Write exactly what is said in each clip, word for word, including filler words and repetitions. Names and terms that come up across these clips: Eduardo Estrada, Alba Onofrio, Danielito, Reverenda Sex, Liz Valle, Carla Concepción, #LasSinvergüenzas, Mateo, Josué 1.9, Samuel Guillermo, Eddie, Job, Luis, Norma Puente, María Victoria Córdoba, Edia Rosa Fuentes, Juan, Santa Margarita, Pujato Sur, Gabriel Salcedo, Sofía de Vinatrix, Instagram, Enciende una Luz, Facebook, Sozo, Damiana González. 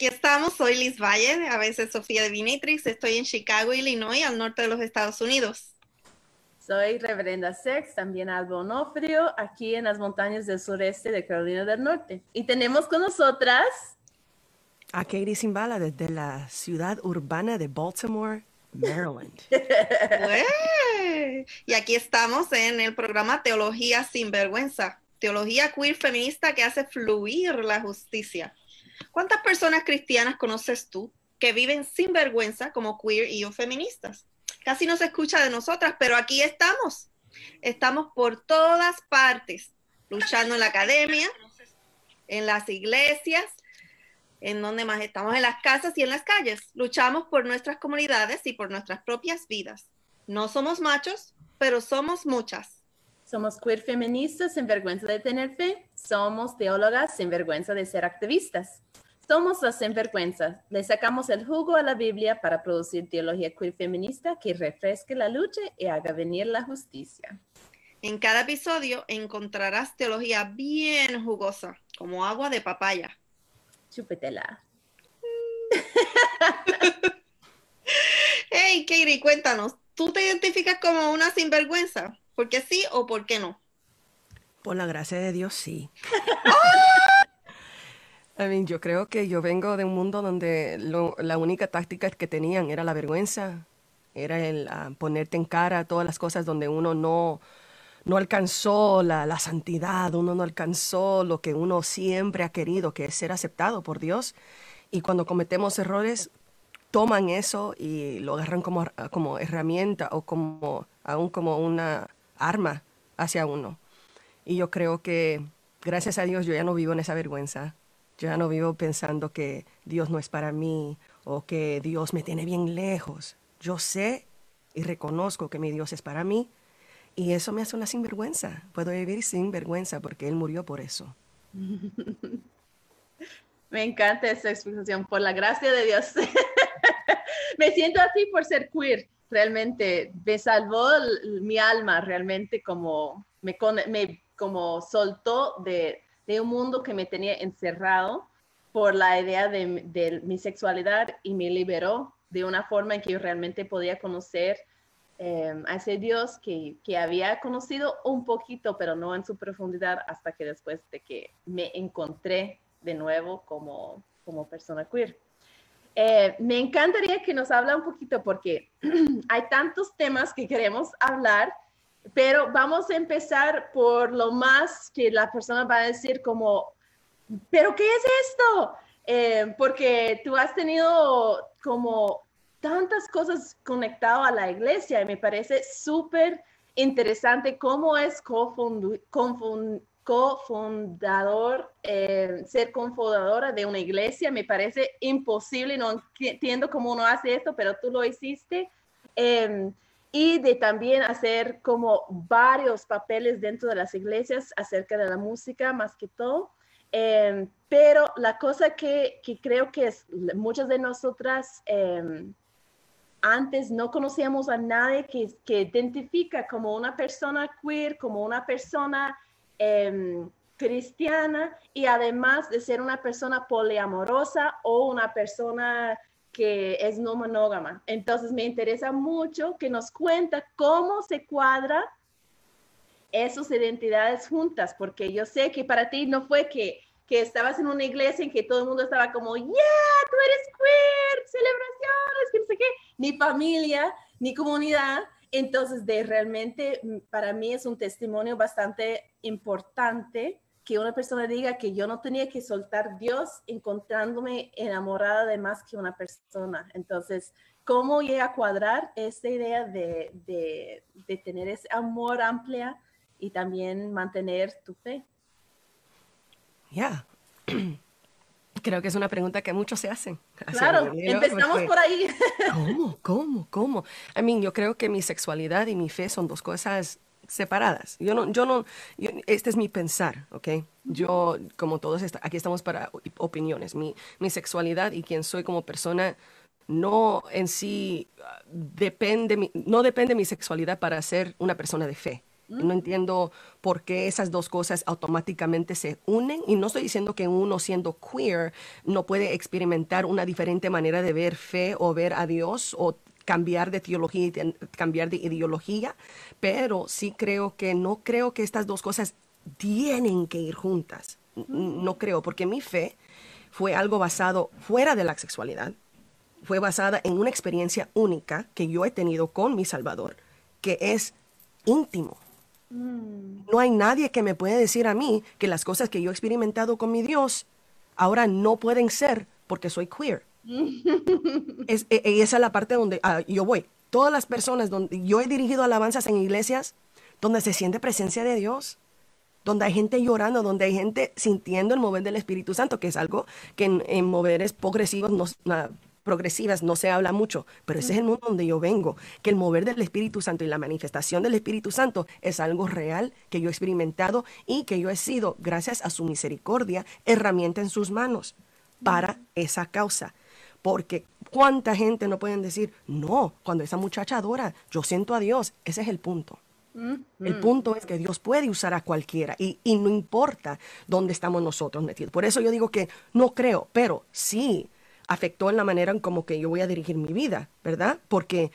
Aquí estamos, soy Liz Valle, a veces Sofía de Vinatrix, estoy en Chicago, Illinois, al norte de los Estados Unidos. Soy Reverenda Sex, también Alba Onofrio, aquí en las montañas del sureste de Carolina del Norte. Y tenemos con nosotras a Katie Simbala desde la ciudad urbana de Baltimore, Maryland. Y aquí estamos en el programa Teología Sinvergüenza, teología queer feminista que hace fluir la justicia. ¿Cuántas personas cristianas conoces tú que viven sin vergüenza como queer y o feministas? Casi no se escucha de nosotras, pero aquí estamos. Estamos por todas partes, luchando en la academia, en las iglesias, en donde más estamos, en las casas y en las calles. Luchamos por nuestras comunidades y por nuestras propias vidas. No somos machos, pero somos muchas. Somos queer feministas sin vergüenza de tener fe. Somos teólogas sin vergüenza de ser activistas. Somos las sinvergüenzas. Le sacamos el jugo a la Biblia para producir teología queer feminista que refresque la lucha y haga venir la justicia. En cada episodio encontrarás teología bien jugosa, como agua de papaya. Chúpetela. Hey, Katie, cuéntanos, ¿tú te identificas como una sinvergüenza? ¿Por qué sí o por qué no? Por la gracia de Dios, sí. I mean, yo creo que yo vengo de un mundo donde lo, la única táctica que tenían era la vergüenza, era el uh, ponerte en cara todas las cosas donde uno no, no alcanzó la, la santidad, uno no alcanzó lo que uno siempre ha querido, que es ser aceptado por Dios. Y cuando cometemos errores, toman eso y lo agarran como, como herramienta o como, aún como una arma hacia uno. Y yo creo que, gracias a Dios, yo ya no vivo en esa vergüenza. Yo ya no vivo pensando que Dios no es para mí o que Dios me tiene bien lejos. Yo sé y reconozco que mi Dios es para mí y eso me hace una sinvergüenza. Puedo vivir sin vergüenza porque Él murió por eso. Me encanta esa explicación, por la gracia de Dios. Me siento así por ser queer. Realmente me salvó mi alma, realmente como me, me como soltó de, de un mundo que me tenía encerrado por la idea de, de mi sexualidad y me liberó de una forma en que yo realmente podía conocer eh, a ese Dios que, que había conocido un poquito, pero no en su profundidad, hasta que después de que me encontré de nuevo como, como persona queer. Eh, me encantaría que nos habla un poquito porque hay tantos temas que queremos hablar, pero vamos a empezar por lo más que la persona va a decir como, ¿pero qué es esto? Eh, porque tú has tenido como tantas cosas conectadas a la iglesia y me parece súper interesante cómo es cofund, cofund, cofundador, eh, ser cofundadora de una iglesia. Me parece imposible, no entiendo cómo uno hace esto, pero tú lo hiciste. Eh, y de también hacer como varios papeles dentro de las iglesias acerca de la música, más que todo. Eh, pero la cosa que, que creo que es, muchas de nosotras eh, antes no conocíamos a nadie que, que identifica como una persona queer, como una persona Eh, cristiana y además de ser una persona poliamorosa o una persona que es no monógama. Entonces me interesa mucho que nos cuenta cómo se cuadran esas identidades juntas, porque yo sé que para ti no fue que, que estabas en una iglesia en que todo el mundo estaba como, yeah, tú eres queer, celebraciones, que no sé qué, ni familia, ni comunidad. Entonces, de realmente, para mí es un testimonio bastante importante que una persona diga que yo no tenía que soltar Dios encontrándome enamorada de más que una persona. Entonces, ¿cómo llega a cuadrar esta idea de, de, de tener ese amor amplio y también mantener tu fe? Ya. Yeah. Creo que es una pregunta que muchos se hacen. Claro, empezamos porque, por ahí. ¿Cómo? ¿Cómo? ¿Cómo? I mean, yo creo que mi sexualidad y mi fe son dos cosas separadas. Yo no, yo no, yo, este es mi pensar, ¿ok? Yo, como todos, está, aquí estamos para opiniones. Mi, mi sexualidad y quién soy como persona no en sí depende, no depende de mi sexualidad para ser una persona de fe. No entiendo por qué esas dos cosas automáticamente se unen. Y no estoy diciendo que uno, siendo queer, no puede experimentar una diferente manera de ver fe o ver a Dios o cambiar de teología y cambiar de ideología. Pero sí creo que no creo que estas dos cosas tienen que ir juntas. No creo, porque mi fe fue algo basado fuera de la sexualidad. Fue basada en una experiencia única que yo he tenido con mi Salvador, que es íntimo. Mm. No hay nadie que me pueda decir a mí que las cosas que yo he experimentado con mi Dios ahora no pueden ser porque soy queer. es, es, esa es la parte donde uh, yo voy. Todas las personas donde yo he dirigido alabanzas en iglesias donde se siente presencia de Dios, donde hay gente llorando, donde hay gente sintiendo el mover del Espíritu Santo, que es algo que en, en moveres progresivos no... Uh, progresivas no se habla mucho, pero ese es el mundo donde yo vengo, que el mover del Espíritu Santo y la manifestación del Espíritu Santo es algo real que yo he experimentado y que yo he sido, gracias a su misericordia, herramienta en sus manos para esa causa. Porque cuánta gente no pueden decir, no, cuando esa muchacha adora, yo siento a Dios. Ese es el punto. El punto es que Dios puede usar a cualquiera y, y no importa dónde estamos nosotros metidos. Por eso yo digo que no creo, pero sí afectó en la manera en como que yo voy a dirigir mi vida, ¿verdad? Porque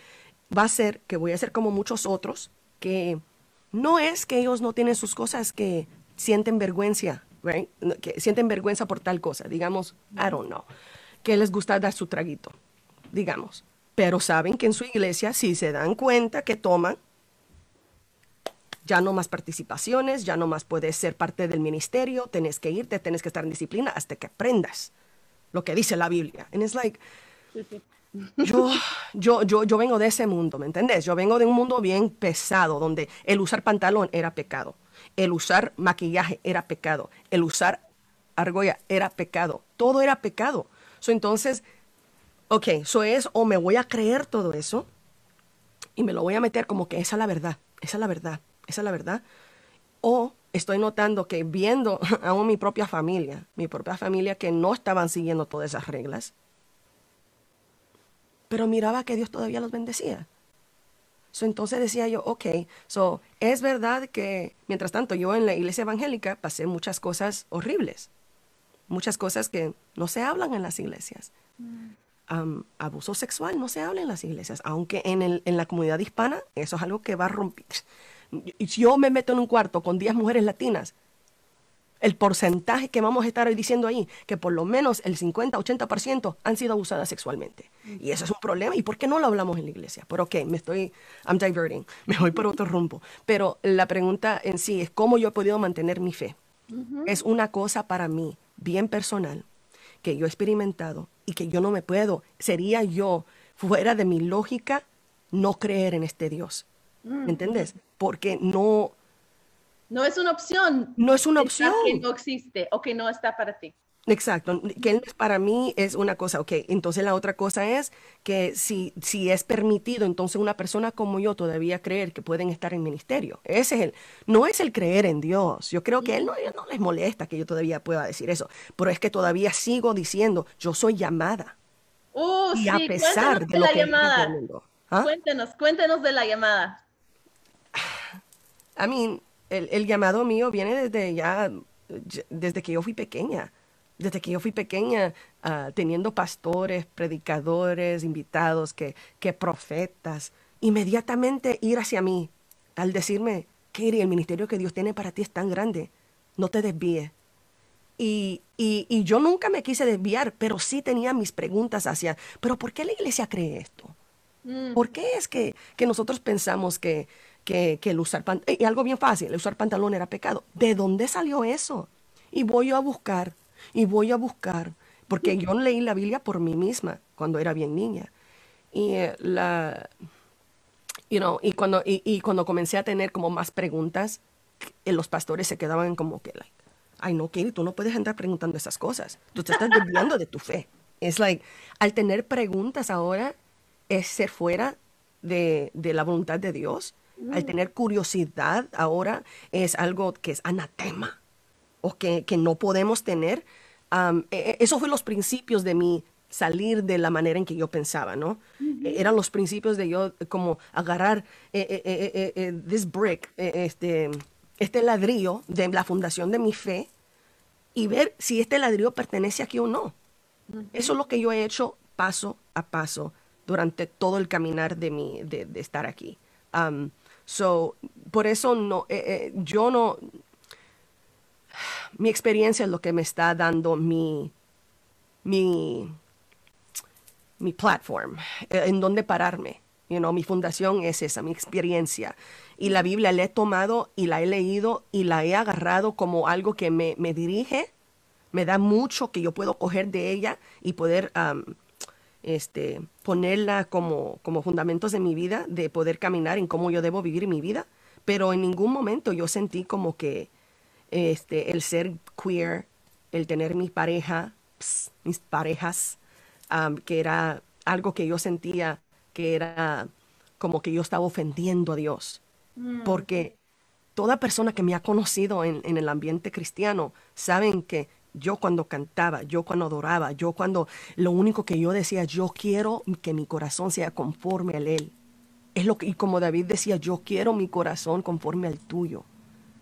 va a ser que voy a ser como muchos otros, que no es que ellos no tienen sus cosas, que sienten vergüenza, right? Que sienten vergüenza por tal cosa, digamos, I don't know, que les gusta dar su traguito, digamos. Pero saben que en su iglesia, si se dan cuenta que toman, ya no más participaciones, ya no más puedes ser parte del ministerio, tenés que irte, tenés que estar en disciplina hasta que aprendas lo que dice la Biblia. And it's like, yo, yo, yo, yo vengo de ese mundo, ¿me entendés? Yo vengo de un mundo bien pesado, donde el usar pantalón era pecado, el usar maquillaje era pecado, el usar argolla era pecado, todo era pecado. So, entonces, ok, eso es, o me voy a creer todo eso y me lo voy a meter como que esa es la verdad, esa es la verdad, esa es la verdad, o estoy notando que viendo aún mi propia familia, mi propia familia que no estaban siguiendo todas esas reglas, pero miraba que Dios todavía los bendecía. So, entonces decía yo, ok, so, es verdad que mientras tanto yo en la iglesia evangélica pasé muchas cosas horribles, muchas cosas que no se hablan en las iglesias. Um, abuso sexual no se habla en las iglesias, aunque en, el, en la comunidad hispana eso es algo que va a romper. Yo me meto en un cuarto con diez mujeres latinas, el porcentaje que vamos a estar hoy diciendo ahí, que por lo menos el cincuenta, ochenta por ciento han sido abusadas sexualmente. Y eso es un problema. ¿Y por qué no lo hablamos en la iglesia? Pero ok, me estoy, I'm diverting, me voy por otro rumbo. Pero la pregunta en sí es cómo yo he podido mantener mi fe. Uh-huh. Es una cosa para mí, bien personal, que yo he experimentado y que yo no me puedo, sería yo, fuera de mi lógica, no creer en este Dios. ¿Me entiendes? Porque no... No es una opción. No es una opción. Que no existe o que no está para ti. Exacto. Que para mí es una cosa. Ok, entonces la otra cosa es que si, si es permitido, entonces una persona como yo todavía creer que pueden estar en ministerio. Ese es el... No es el creer en Dios. Yo creo que él no, no les molesta que yo todavía pueda decir eso. Pero es que todavía sigo diciendo, yo soy llamada. Uh, y sí, a pesar de lo la que... Llamada. Mundo, ¿ah? Cuéntenos, cuéntenos de la llamada. I mean, el, el llamado mío viene desde ya, desde que yo fui pequeña. Desde que yo fui pequeña, uh, teniendo pastores, predicadores, invitados, que, que profetas, inmediatamente ir hacia mí al decirme, Katie, el ministerio que Dios tiene para ti es tan grande, no te desvíes. Y, y, y yo nunca me quise desviar, pero sí tenía mis preguntas hacia, ¿pero por qué la iglesia cree esto? Mm. ¿Por qué es que, que nosotros pensamos que... Que, que el usar pantalón, y algo bien fácil, el usar pantalón era pecado? ¿De dónde salió eso? Y voy yo a buscar, y voy a buscar, porque yo leí la Biblia por mí misma cuando era bien niña. Y, eh, la, you know, y, cuando, y, y cuando comencé a tener como más preguntas, eh, los pastores se quedaban como que, like, ay no, Katie, tú no puedes andar preguntando esas cosas, tú te estás desviando de tu fe. Es like, al tener preguntas ahora, es ser fuera de, de la voluntad de Dios. Al tener curiosidad ahora es algo que es anatema o que, que no podemos tener. Um, eso fue los principios de mi salir de la manera en que yo pensaba, ¿no? Uh-huh. Eh, eran los principios de yo como agarrar eh, eh, eh, eh, this brick, eh, este, este ladrillo de la fundación de mi fe y ver si este ladrillo pertenece aquí o no. Uh-huh. Eso es lo que yo he hecho paso a paso durante todo el caminar de, mi, de, de estar aquí. Um, so, por eso no, eh, eh, yo no... Mi experiencia es lo que me está dando mi... mi mi platform, en donde pararme, you know, mi fundación es esa, mi experiencia, y la Biblia la he tomado y la he leído y la he agarrado como algo que me, me dirige, me da mucho que yo puedo coger de ella y poder um, este, ponerla como, como fundamentos de mi vida, de poder caminar en cómo yo debo vivir mi vida, pero en ningún momento yo sentí como que este, el ser queer, el tener mi pareja, pss, mis parejas, Um, que era algo que yo sentía que era como que yo estaba ofendiendo a Dios. Mm. Porque toda persona que me ha conocido en, en el ambiente cristiano saben que yo cuando cantaba, yo cuando adoraba, yo cuando lo único que yo decía, yo quiero que mi corazón sea conforme al Él. Es lo que, y como David decía, yo quiero mi corazón conforme al tuyo.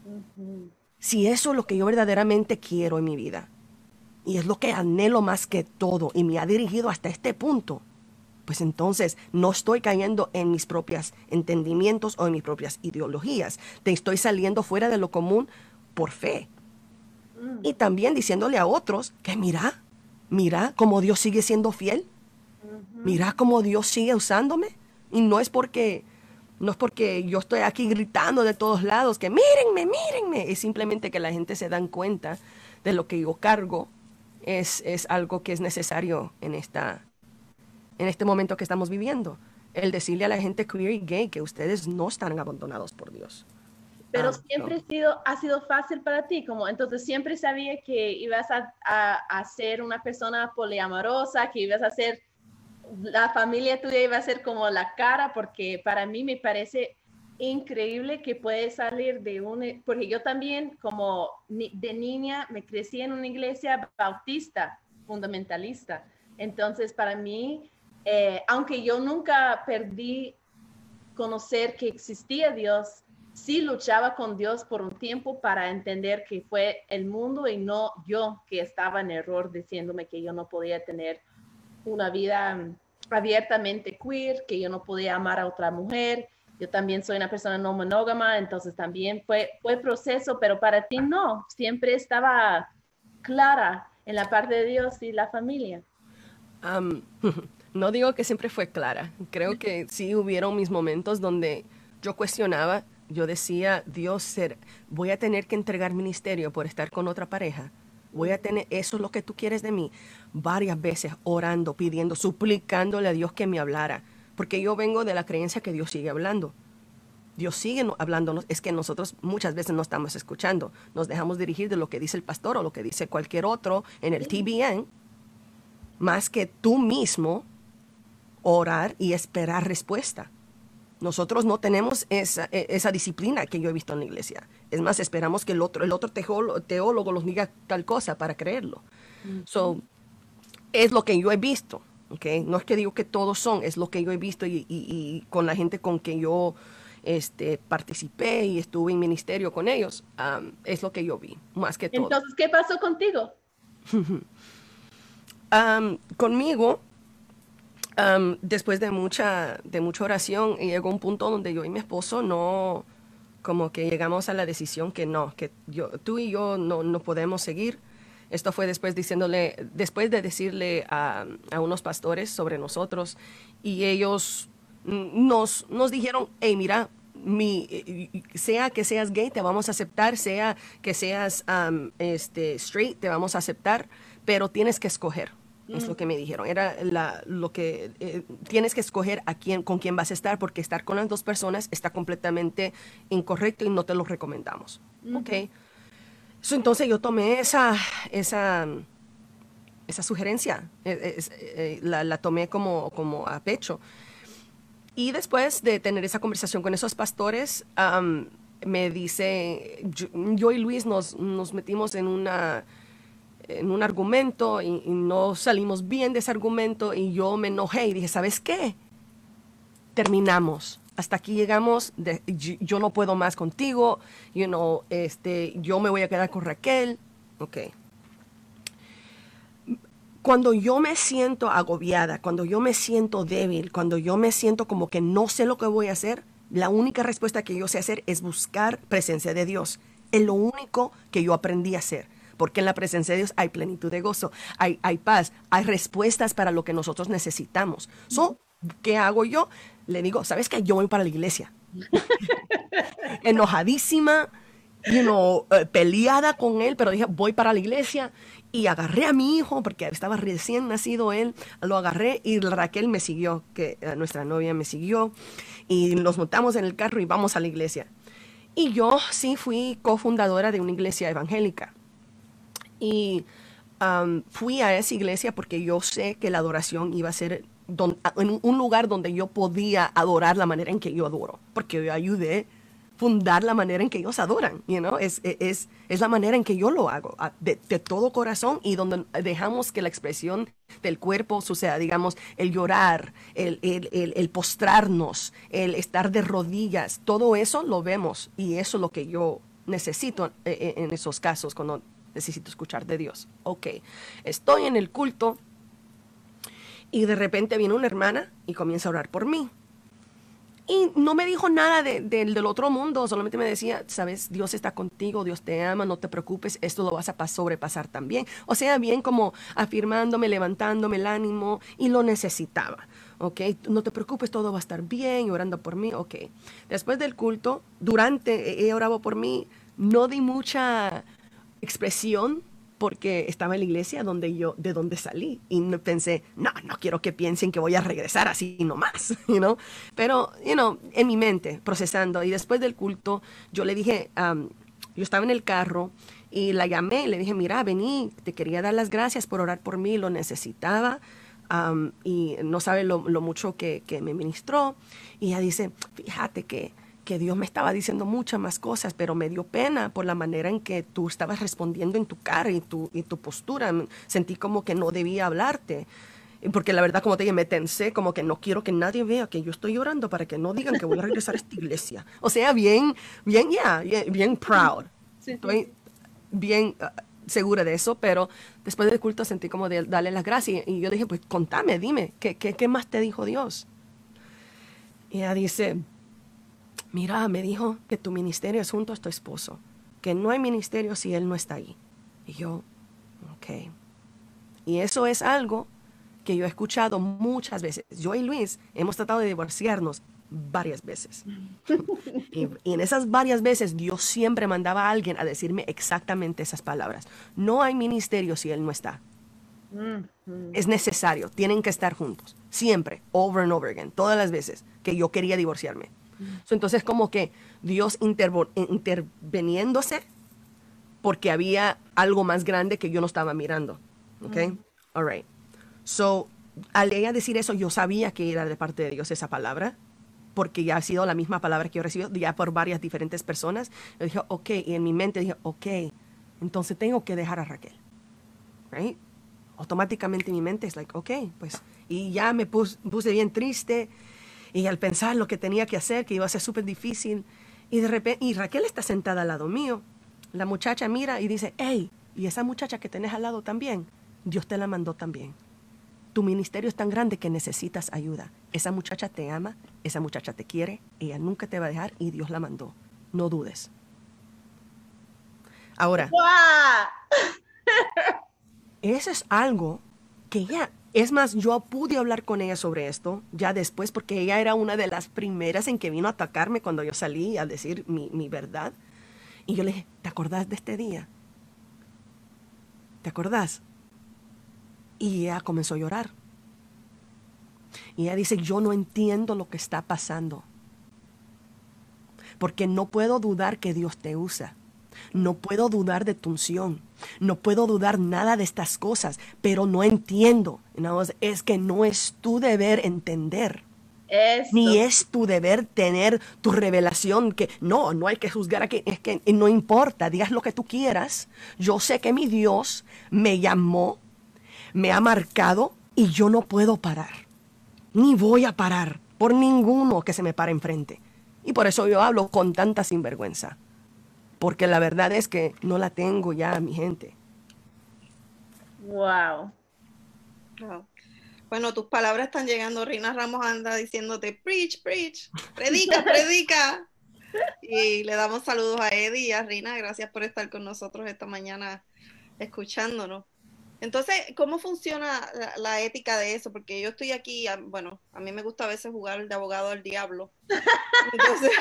Mm-hmm. Si eso es lo que yo verdaderamente quiero en mi vida, y es lo que anhelo más que todo, y me ha dirigido hasta este punto, pues entonces no estoy cayendo en mis propios entendimientos o en mis propias ideologías. Te estoy saliendo fuera de lo común por fe. Mm. Y también diciéndole a otros que mira, mira cómo Dios sigue siendo fiel. Mm-hmm. Mira cómo Dios sigue usándome. Y no es porque, no es porque yo estoy aquí gritando de todos lados que mírenme, mírenme. Es simplemente que la gente se dan cuenta de lo que yo cargo. Es, es algo que es necesario en, esta, en este momento que estamos viviendo. El decirle a la gente queer y gay que ustedes no están abandonados por Dios. Pero ah, siempre no. ha, sido, ha sido fácil para ti, como entonces siempre sabía que ibas a, a, a ser una persona poliamorosa, que ibas a ser, la familia tuya iba a ser como la cara, porque para mí me parece increíble que puedes salir de un, porque yo también como ni, de niña me crecí en una iglesia bautista, fundamentalista, entonces para mí, eh, aunque yo nunca perdí conocer que existía Dios, sí luchaba con Dios por un tiempo para entender que fue el mundo y no yo que estaba en error diciéndome que yo no podía tener una vida abiertamente queer, que yo no podía amar a otra mujer. Yo también soy una persona no monógama, entonces también fue, fue proceso, pero para ti no, siempre estaba clara en la parte de Dios y la familia. Um, no digo que siempre fue clara, creo que sí hubieron mis momentos donde yo cuestionaba, yo decía, Dios, ser, voy a tener que entregar ministerio por estar con otra pareja, voy a tener, eso es lo que tú quieres de mí, varias veces orando, pidiendo, suplicándole a Dios que me hablara. Porque yo vengo de la creencia que Dios sigue hablando. Dios sigue hablándonos. Es que nosotros muchas veces no estamos escuchando. Nos dejamos dirigir de lo que dice el pastor o lo que dice cualquier otro en el T B N. Más que tú mismo orar y esperar respuesta. Nosotros no tenemos esa, esa disciplina que yo he visto en la iglesia. Es más, esperamos que el otro, el otro teólogo nos diga tal cosa para creerlo. Mm-hmm. So, es lo que yo he visto. Okay. No es que digo que todos son, es lo que yo he visto y, y, y con la gente con que yo este, participé y estuve en ministerio con ellos, um, es lo que yo vi, más que todo. Entonces, ¿qué pasó contigo? um, conmigo, um, después de mucha, de mucha oración, llegó un punto donde yo y mi esposo no, como que llegamos a la decisión que no, que yo, tú y yo no, no podemos seguir. Esto fue después, diciéndole, después de decirle a, a unos pastores sobre nosotros y ellos nos, nos dijeron, hey, mira, mi, sea que seas gay, te vamos a aceptar, sea que seas um, este, straight, te vamos a aceptar, pero tienes que escoger, mm. es lo que me dijeron. Era la, lo que eh, tienes que escoger a quién, con quién vas a estar, porque estar con las dos personas está completamente incorrecto y no te lo recomendamos. Mm-hmm. Okay. Entonces yo tomé esa, esa, esa sugerencia, la, la tomé como, como a pecho. Y después de tener esa conversación con esos pastores, um, me dice, yo, yo y Luis nos, nos metimos en una, en un argumento y, y no salimos bien de ese argumento y yo me enojé y dije, ¿sabes qué? Terminamos. Hasta aquí llegamos, de, yo no puedo más contigo, you know, este, yo me voy a quedar con Raquel. Ok. Cuando yo me siento agobiada, cuando yo me siento débil, cuando yo me siento como que no sé lo que voy a hacer, la única respuesta que yo sé hacer es buscar presencia de Dios. Es lo único que yo aprendí a hacer. Porque en la presencia de Dios hay plenitud de gozo, hay, hay paz, hay respuestas para lo que nosotros necesitamos. So, ¿qué hago yo? Le digo, ¿sabes qué? Yo voy para la iglesia. Enojadísima, you know, peleada con él, pero dije, voy para la iglesia. Y agarré a mi hijo, porque estaba recién nacido él, lo agarré y Raquel me siguió, que nuestra novia me siguió. Y nos montamos en el carro y vamos a la iglesia. Y yo sí fui cofundadora de una iglesia evangélica. Y um, fui a esa iglesia porque yo sé que la adoración iba a ser don, en un lugar donde yo podía adorar la manera en que yo adoro. Porque yo ayudé a fundar la manera en que ellos adoran. You know? es, es, es la manera en que yo lo hago, de, de todo corazón. Y donde dejamos que la expresión del cuerpo suceda, digamos, el llorar, el, el, el, el postrarnos, el estar de rodillas. Todo eso lo vemos y eso es lo que yo necesito en, en esos casos cuando necesito escuchar de Dios. Ok, estoy en el culto y de repente viene una hermana y comienza a orar por mí. Y no me dijo nada de, de, del otro mundo, solamente me decía, sabes, Dios está contigo, Dios te ama, no te preocupes, esto lo vas a sobrepasar también. O sea, bien como afirmándome, levantándome el ánimo y lo necesitaba. Ok, no te preocupes, todo va a estar bien, orando por mí. Ok, después del culto, durante, ella oraba por mí, no di mucha expresión porque estaba en la iglesia donde yo, de donde salí y pensé, no, no quiero que piensen que voy a regresar así nomás, you know? Pero, you know, en mi mente, procesando. Y después del culto, yo le dije, um, yo estaba en el carro y la llamé y le dije, mira, vení, te quería dar las gracias por orar por mí, lo necesitaba. Um, y no sabe lo, lo mucho que, que me ministró. Y ella dice, fíjate que que Dios me estaba diciendo muchas más cosas, pero me dio pena por la manera en que tú estabas respondiendo en tu cara y tu, y tu postura. Sentí como que no debía hablarte, porque la verdad, como te dije, me tensé, como que no quiero que nadie vea que yo estoy llorando para que no digan que voy a regresar a esta iglesia. O sea, bien, bien, ya, yeah, bien proud. Sí, sí. Estoy bien uh, segura de eso, pero después del culto sentí como de darle las gracias. Y yo dije, pues contame, dime, ¿qué, qué, qué más te dijo Dios? Y ella dice, mira, me dijo que tu ministerio es junto a tu esposo, que no hay ministerio si él no está ahí. Y yo, ok. Y eso es algo que yo he escuchado muchas veces. Yo y Luis hemos tratado de divorciarnos varias veces. y, y en esas varias veces Dios siempre mandaba a alguien a decirme exactamente esas palabras. No hay ministerio si él no está. Mm-hmm. Es necesario, tienen que estar juntos. Siempre, over and over again, todas las veces que yo quería divorciarme. Entonces, como que Dios interveniéndose porque había algo más grande que yo no estaba mirando. ¿Ok? Mm. All right. So, al ella decir eso, yo sabía que era de parte de Dios esa palabra, porque ya ha sido la misma palabra que yo recibí ya por varias diferentes personas. Yo dije, ok, y en mi mente dije, ok, entonces tengo que dejar a Raquel. Right? Automáticamente mi mente es like, ok, pues, y ya me pus, puse bien triste. Y al pensar lo que tenía que hacer, que iba a ser súper difícil, y de repente, y Raquel está sentada al lado mío, la muchacha mira y dice, hey, y esa muchacha que tenés al lado también, Dios te la mandó también. Tu ministerio es tan grande que necesitas ayuda. Esa muchacha te ama, esa muchacha te quiere, ella nunca te va a dejar y Dios la mandó. No dudes. Ahora, eso es algo que ya... Es más, yo pude hablar con ella sobre esto ya después, porque ella era una de las primeras en que vino a atacarme cuando yo salí a decir mi, mi verdad. Y yo le dije, ¿te acordás de este día? ¿Te acordás? Y ella comenzó a llorar. Y ella dice, yo no entiendo lo que está pasando. Porque no puedo dudar que Dios te usa. No puedo dudar de tu unción. No puedo dudar nada de estas cosas, pero no entiendo. Es que no es tu deber entender. Eso. Ni es tu deber tener tu revelación, que no, no hay que juzgar aquí, es que no importa, digas lo que tú quieras. Yo sé que mi Dios me llamó, me ha marcado y yo no puedo parar. Ni voy a parar por ninguno que se me pare enfrente. Y por eso yo hablo con tanta sinvergüenza. Porque la verdad es que no la tengo ya, mi gente. Wow. Wow. Bueno, tus palabras están llegando. Rina Ramos anda diciéndote, preach, preach, predica, predica. Y le damos saludos a Eddie y a Rina. Gracias por estar con nosotros esta mañana escuchándonos. Entonces, ¿cómo funciona la, la ética de eso? Porque yo estoy aquí, bueno, a mí me gusta a veces jugar de abogado al diablo. Entonces,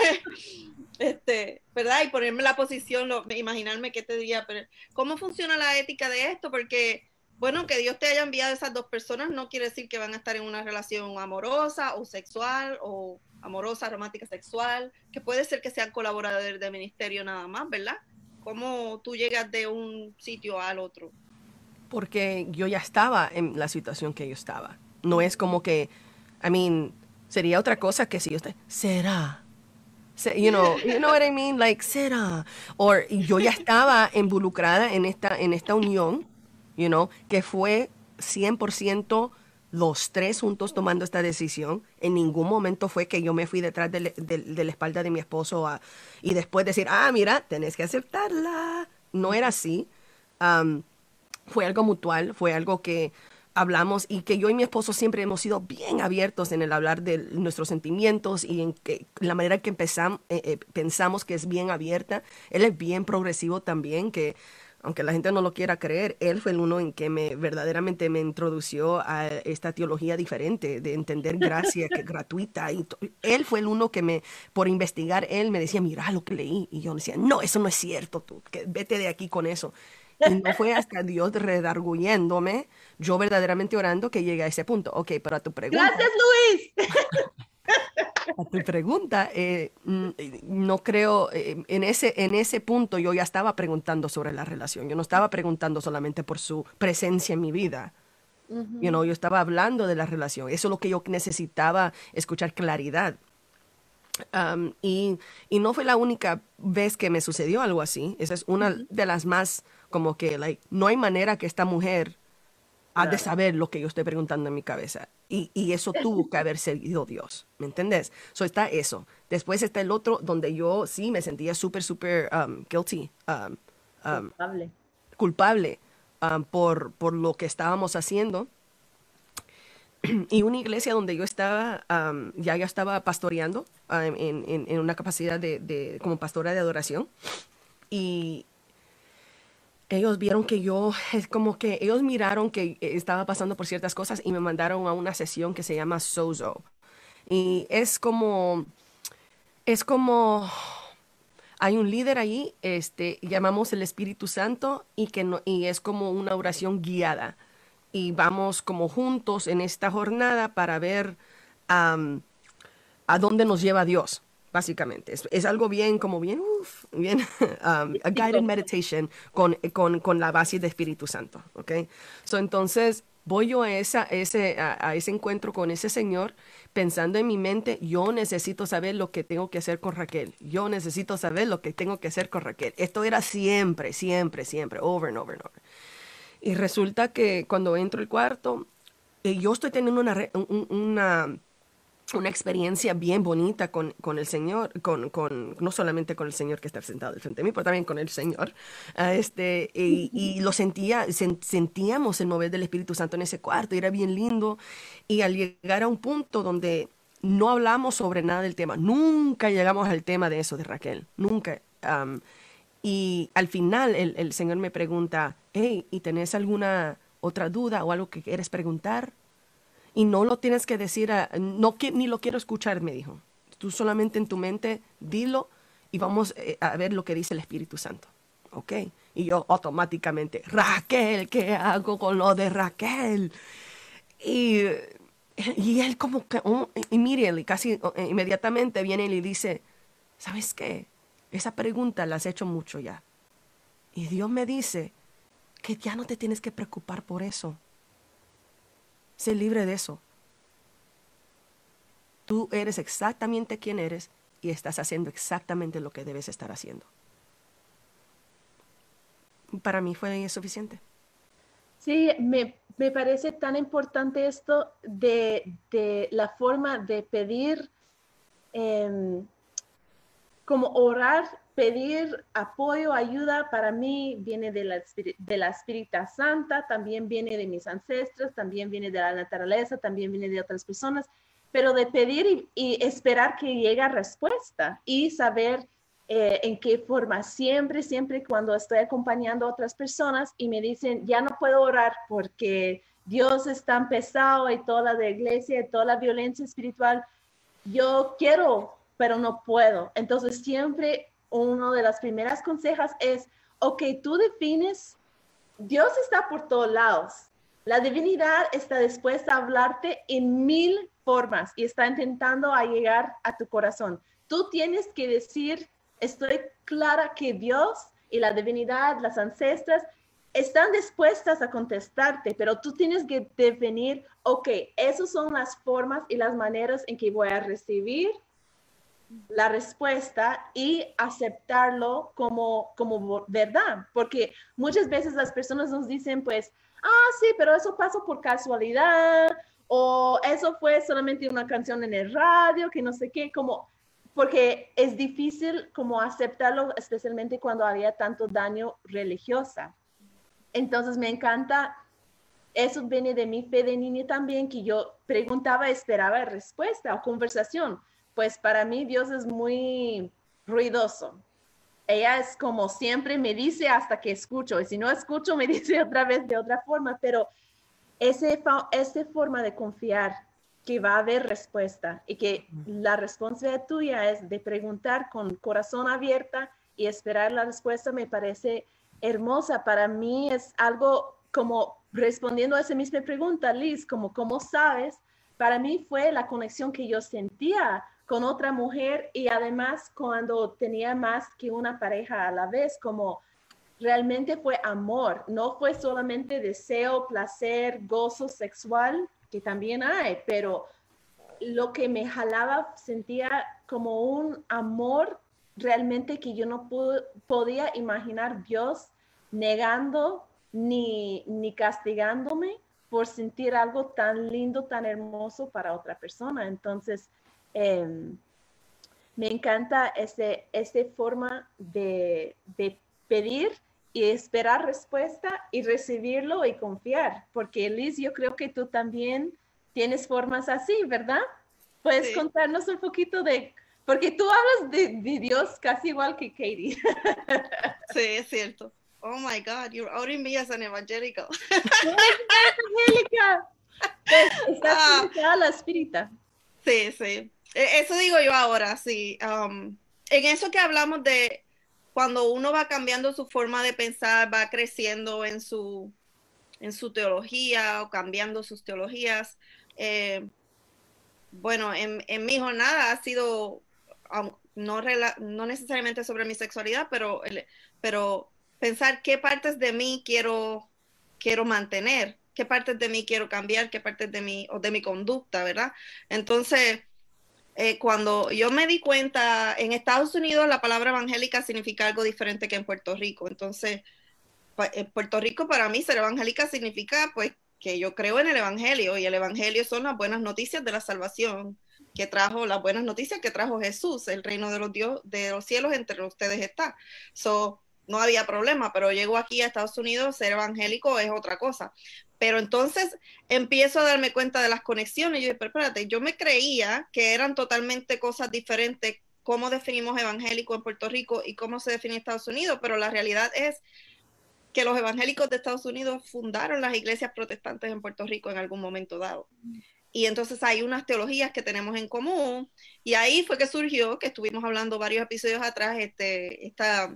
este, ¿verdad? Y ponerme la posición, lo, imaginarme qué te diría. Pero ¿cómo funciona la ética de esto? Porque... bueno, que Dios te haya enviado esas dos personas no quiere decir que van a estar en una relación amorosa o sexual, o amorosa, romántica, sexual, que puede ser que sean colaboradores de ministerio nada más, ¿verdad? ¿Cómo tú llegas de un sitio al otro? Porque yo ya estaba en la situación que yo estaba. No es como que, I mean, sería otra cosa que si yo te, será, you know, you know what I mean, like, será. O yo ya estaba involucrada en esta, en esta unión, you know, que fue cien por ciento los tres juntos tomando esta decisión. En ningún momento fue que yo me fui detrás de, le, de, de la espalda de mi esposo a, y después decir, ah, mira, tenés que aceptarla. No era así. Um, fue algo mutual, fue algo que hablamos y que yo y mi esposo siempre hemos sido bien abiertos en el hablar de nuestros sentimientos y en que la manera que empezamos, eh, eh, pensamos que es bien abierta. Él es bien progresivo también, que... aunque la gente no lo quiera creer, él fue el uno en que me verdaderamente me introdució a esta teología diferente, de entender gracia que gratuita. Y él fue el uno que me, por investigar, él me decía, mira lo que leí. Y yo decía, no, eso no es cierto, tú, que vete de aquí con eso. Y no fue hasta Dios redarguyéndome, yo verdaderamente orando, que llegué a ese punto. Ok, pero a tu pregunta. Gracias, Luis. A tu pregunta, eh, no creo, eh, en, ese, en ese punto yo ya estaba preguntando sobre la relación, yo no estaba preguntando solamente por su presencia en mi vida, uh-huh. you know, yo estaba hablando de la relación, eso es lo que yo necesitaba escuchar claridad. Um, y, y no fue la única vez que me sucedió algo así, esa es una uh-huh. de las más como que, like, no hay manera que esta mujer ha de saber lo que yo estoy preguntando en mi cabeza. Y, y eso tuvo que haber seguido Dios, ¿me entendés? So está eso. Después está el otro donde yo sí me sentía súper, súper um, guilty. Um, um, culpable. Culpable um, por, por lo que estábamos haciendo. Y una iglesia donde yo estaba, um, ya yo estaba pastoreando um, en, en, en una capacidad de, de, como pastora de adoración. Y... ellos vieron que yo, es como que ellos miraron que estaba pasando por ciertas cosas y me mandaron a una sesión que se llama Sozo. Y es como, es como, hay un líder ahí, este, llamamos el Espíritu Santo y, que no, y es como una oración guiada. Y vamos como juntos en esta jornada para ver um, a dónde nos lleva Dios. Básicamente, es, es algo bien, como bien, uff, bien, um, a guided meditation con, con, con la base de Espíritu Santo, ¿ok? So, entonces, voy yo a, esa, ese, a, a ese encuentro con ese señor pensando en mi mente, yo necesito saber lo que tengo que hacer con Raquel, yo necesito saber lo que tengo que hacer con Raquel. Esto era siempre, siempre, siempre, over and over and over. Y resulta que cuando entro al cuarto, eh, yo estoy teniendo una... una una experiencia bien bonita con, con el Señor, con, con, no solamente con el Señor que está sentado frente a mí, pero también con el Señor. Uh, este, y, y lo sentía, sentíamos el mover del Espíritu Santo en ese cuarto, y era bien lindo. Y al llegar a un punto donde no hablamos sobre nada del tema, nunca llegamos al tema de eso de Raquel, nunca. Um, y al final el, el Señor me pregunta, hey, ¿y tenés alguna otra duda o algo que quieres preguntar? Y no lo tienes que decir, a, no, ni lo quiero escuchar, me dijo. Tú solamente en tu mente, dilo y vamos a ver lo que dice el Espíritu Santo. ¿Ok? Y yo automáticamente, Raquel, ¿qué hago con lo de Raquel? Y, y él como que, um, immediately, casi inmediatamente viene y dice, ¿sabes qué? Esa pregunta la has hecho mucho ya. Y Dios me dice que ya no te tienes que preocupar por eso. Sé libre de eso. Tú eres exactamente quien eres y estás haciendo exactamente lo que debes estar haciendo. Para mí fue suficiente. Sí, me, me parece tan importante esto de, de la forma de pedir, eh, como orar, pedir apoyo, ayuda. Para mí viene de la, de la Espírita Santa, también viene de mis ancestros, también viene de la naturaleza, también viene de otras personas, pero de pedir y, y esperar que llegue respuesta y saber Eh, en qué forma. Siempre, siempre cuando estoy acompañando a otras personas y me dicen, ya no puedo orar porque Dios es tan pesado y toda la iglesia y toda la violencia espiritual, yo quiero, pero no puedo. Entonces siempre una de las primeras consejas es, ok, tú defines, Dios está por todos lados. La divinidad está dispuesta a hablarte en mil formas y está intentando a llegar a tu corazón. Tú tienes que decir, estoy clara que Dios y la divinidad, las ancestras, están dispuestas a contestarte, pero tú tienes que definir, ok, esas son las formas y las maneras en que voy a recibir la respuesta y aceptarlo como, como verdad. Porque muchas veces las personas nos dicen, pues, ah, sí, pero eso pasó por casualidad, o eso fue solamente una canción en el radio, que no sé qué, como... Porque es difícil como aceptarlo, especialmente cuando había tanto daño religiosa. Entonces me encanta, eso viene de mi fe de niña también, que yo preguntaba, esperaba respuesta o conversación. Pues para mí Dios es muy ruidoso. Ella es como siempre me dice hasta que escucho, y si no escucho me dice otra vez de otra forma, pero ese, esa forma de confiar que va a haber respuesta y que la responsabilidad tuya es de preguntar con corazón abierta y esperar la respuesta, me parece hermosa. Para mí es algo como respondiendo a esa misma pregunta, Liz, como ¿cómo sabes? Para mí fue la conexión que yo sentía con otra mujer y además cuando tenía más que una pareja a la vez, como realmente fue amor, no fue solamente deseo, placer, gozo sexual, que también hay, pero lo que me jalaba sentía como un amor realmente que yo no pude, podía imaginar Dios negando ni, ni castigándome por sentir algo tan lindo, tan hermoso para otra persona. Entonces, eh, me encanta ese, esa forma de, de pedir y esperar respuesta y recibirlo y confiar. Porque Liz, yo creo que tú también tienes formas así, ¿verdad? Puedes sí. Contarnos un poquito de... Porque tú hablas de, de Dios casi igual que Katie. Sí, es cierto. Oh my God, you're outing me as an evangelical. No es evangélica. Estás conectada a la espírita. Sí, sí. Eso digo yo ahora, sí. Um, en eso que hablamos de... Cuando uno va cambiando su forma de pensar, va creciendo en su, en su teología o cambiando sus teologías. Eh, bueno, en, en mi jornada ha sido, um, no, rela, no necesariamente sobre mi sexualidad, pero, pero pensar qué partes de mí quiero, quiero mantener, qué partes de mí quiero cambiar, qué partes de mí, o de mi conducta, ¿verdad? Entonces... Eh, cuando yo me di cuenta, en Estados Unidos la palabra evangélica significa algo diferente que en Puerto Rico. Entonces, en Puerto Rico para mí ser evangélica significa pues que yo creo en el evangelio, y el evangelio son las buenas noticias de la salvación que trajo, las buenas noticias que trajo Jesús, el reino de los, Dios, de los cielos entre ustedes está. So, no había problema, pero llego aquí a Estados Unidos, ser evangélico es otra cosa. Pero entonces empiezo a darme cuenta de las conexiones. Yo dije, pero espérate, yo me creía que eran totalmente cosas diferentes, cómo definimos evangélico en Puerto Rico y cómo se define Estados Unidos, pero la realidad es que los evangélicos de Estados Unidos fundaron las iglesias protestantes en Puerto Rico en algún momento dado. Y entonces hay unas teologías que tenemos en común, y ahí fue que surgió, que estuvimos hablando varios episodios atrás, este, esta...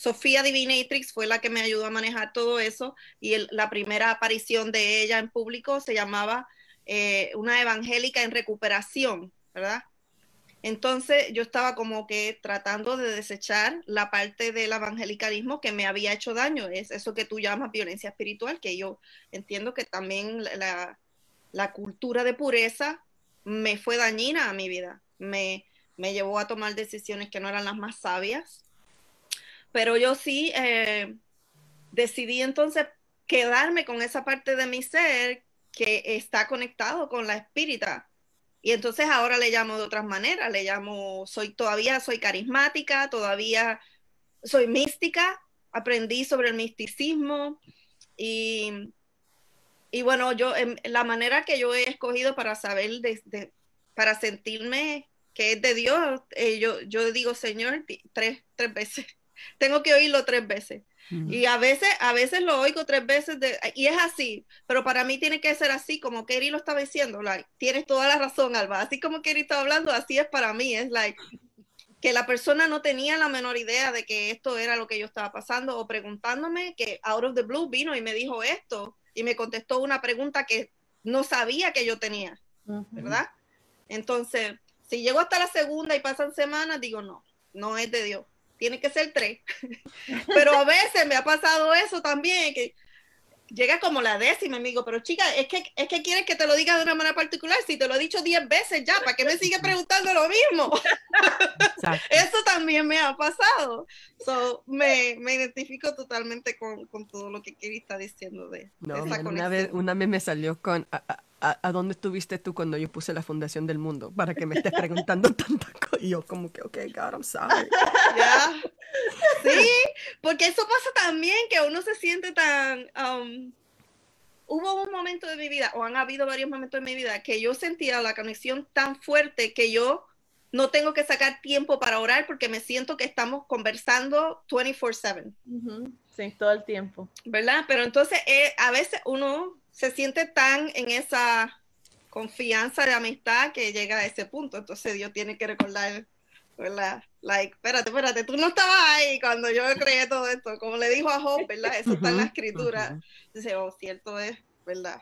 Sofía de Vinatrix fue la que me ayudó a manejar todo eso, y el, la primera aparición de ella en público se llamaba eh, una evangélica en recuperación, ¿verdad? Entonces yo estaba como que tratando de desechar la parte del evangelicalismo que me había hecho daño, es eso que tú llamas violencia espiritual, que yo entiendo que también la, la cultura de pureza me fue dañina a mi vida. Me, me llevó a tomar decisiones que no eran las más sabias. Pero yo sí eh, decidí entonces quedarme con esa parte de mi ser que está conectado con la espírita. Y entonces ahora le llamo de otras maneras, le llamo, soy todavía soy carismática, todavía soy mística, aprendí sobre el misticismo y, y bueno, yo la manera que yo he escogido para saber, de, de, para sentirme que es de Dios, eh, yo, yo digo Señor tres, tres veces, tengo que oírlo tres veces. Y a veces, a veces lo oigo tres veces de, y es así, pero para mí tiene que ser así, como Katie lo estaba diciendo, like, tienes toda la razón, Alba, así como Katie estaba hablando, así es para mí, es like, que la persona no tenía la menor idea de que esto era lo que yo estaba pasando, o preguntándome, que out of the blue vino y me dijo esto, y me contestó una pregunta que no sabía que yo tenía, uh-huh. ¿verdad? Entonces, si llego hasta la segunda y pasan semanas, digo no, no es de Dios. Tiene que ser tres. Pero a veces me ha pasado eso también, que llega como la décima y me digo, pero chica, es que, es que quieres que te lo diga de una manera particular, si te lo he dicho diez veces ya, ¿para qué me sigues preguntando lo mismo? Eso también me ha pasado. So, me, me identifico totalmente con, con todo lo que Katie está diciendo de, no, de esa conexión. Una vez, una vez me salió con... A, a, ¿A, ¿A dónde estuviste tú cuando yo puse la fundación del mundo? Para que me estés preguntando tantas cosas. Y yo como que, ok, God, I'm sorry. Yeah. Sí, porque eso pasa también, que uno se siente tan... Um, hubo un momento de mi vida, o han habido varios momentos de mi vida, que yo sentía la conexión tan fuerte que yo no tengo que sacar tiempo para orar porque me siento que estamos conversando veinticuatro siete. Uh-huh. Sí, todo el tiempo. ¿Verdad? Pero entonces eh, a veces uno... se siente tan en esa confianza de amistad que llega a ese punto. Entonces Dios tiene que recordar, ¿verdad? Like, espérate, espérate, tú no estabas ahí cuando yo creé todo esto. Como le dijo a Job, ¿verdad? Eso está en la escritura. Dice, oh, cierto es, ¿verdad?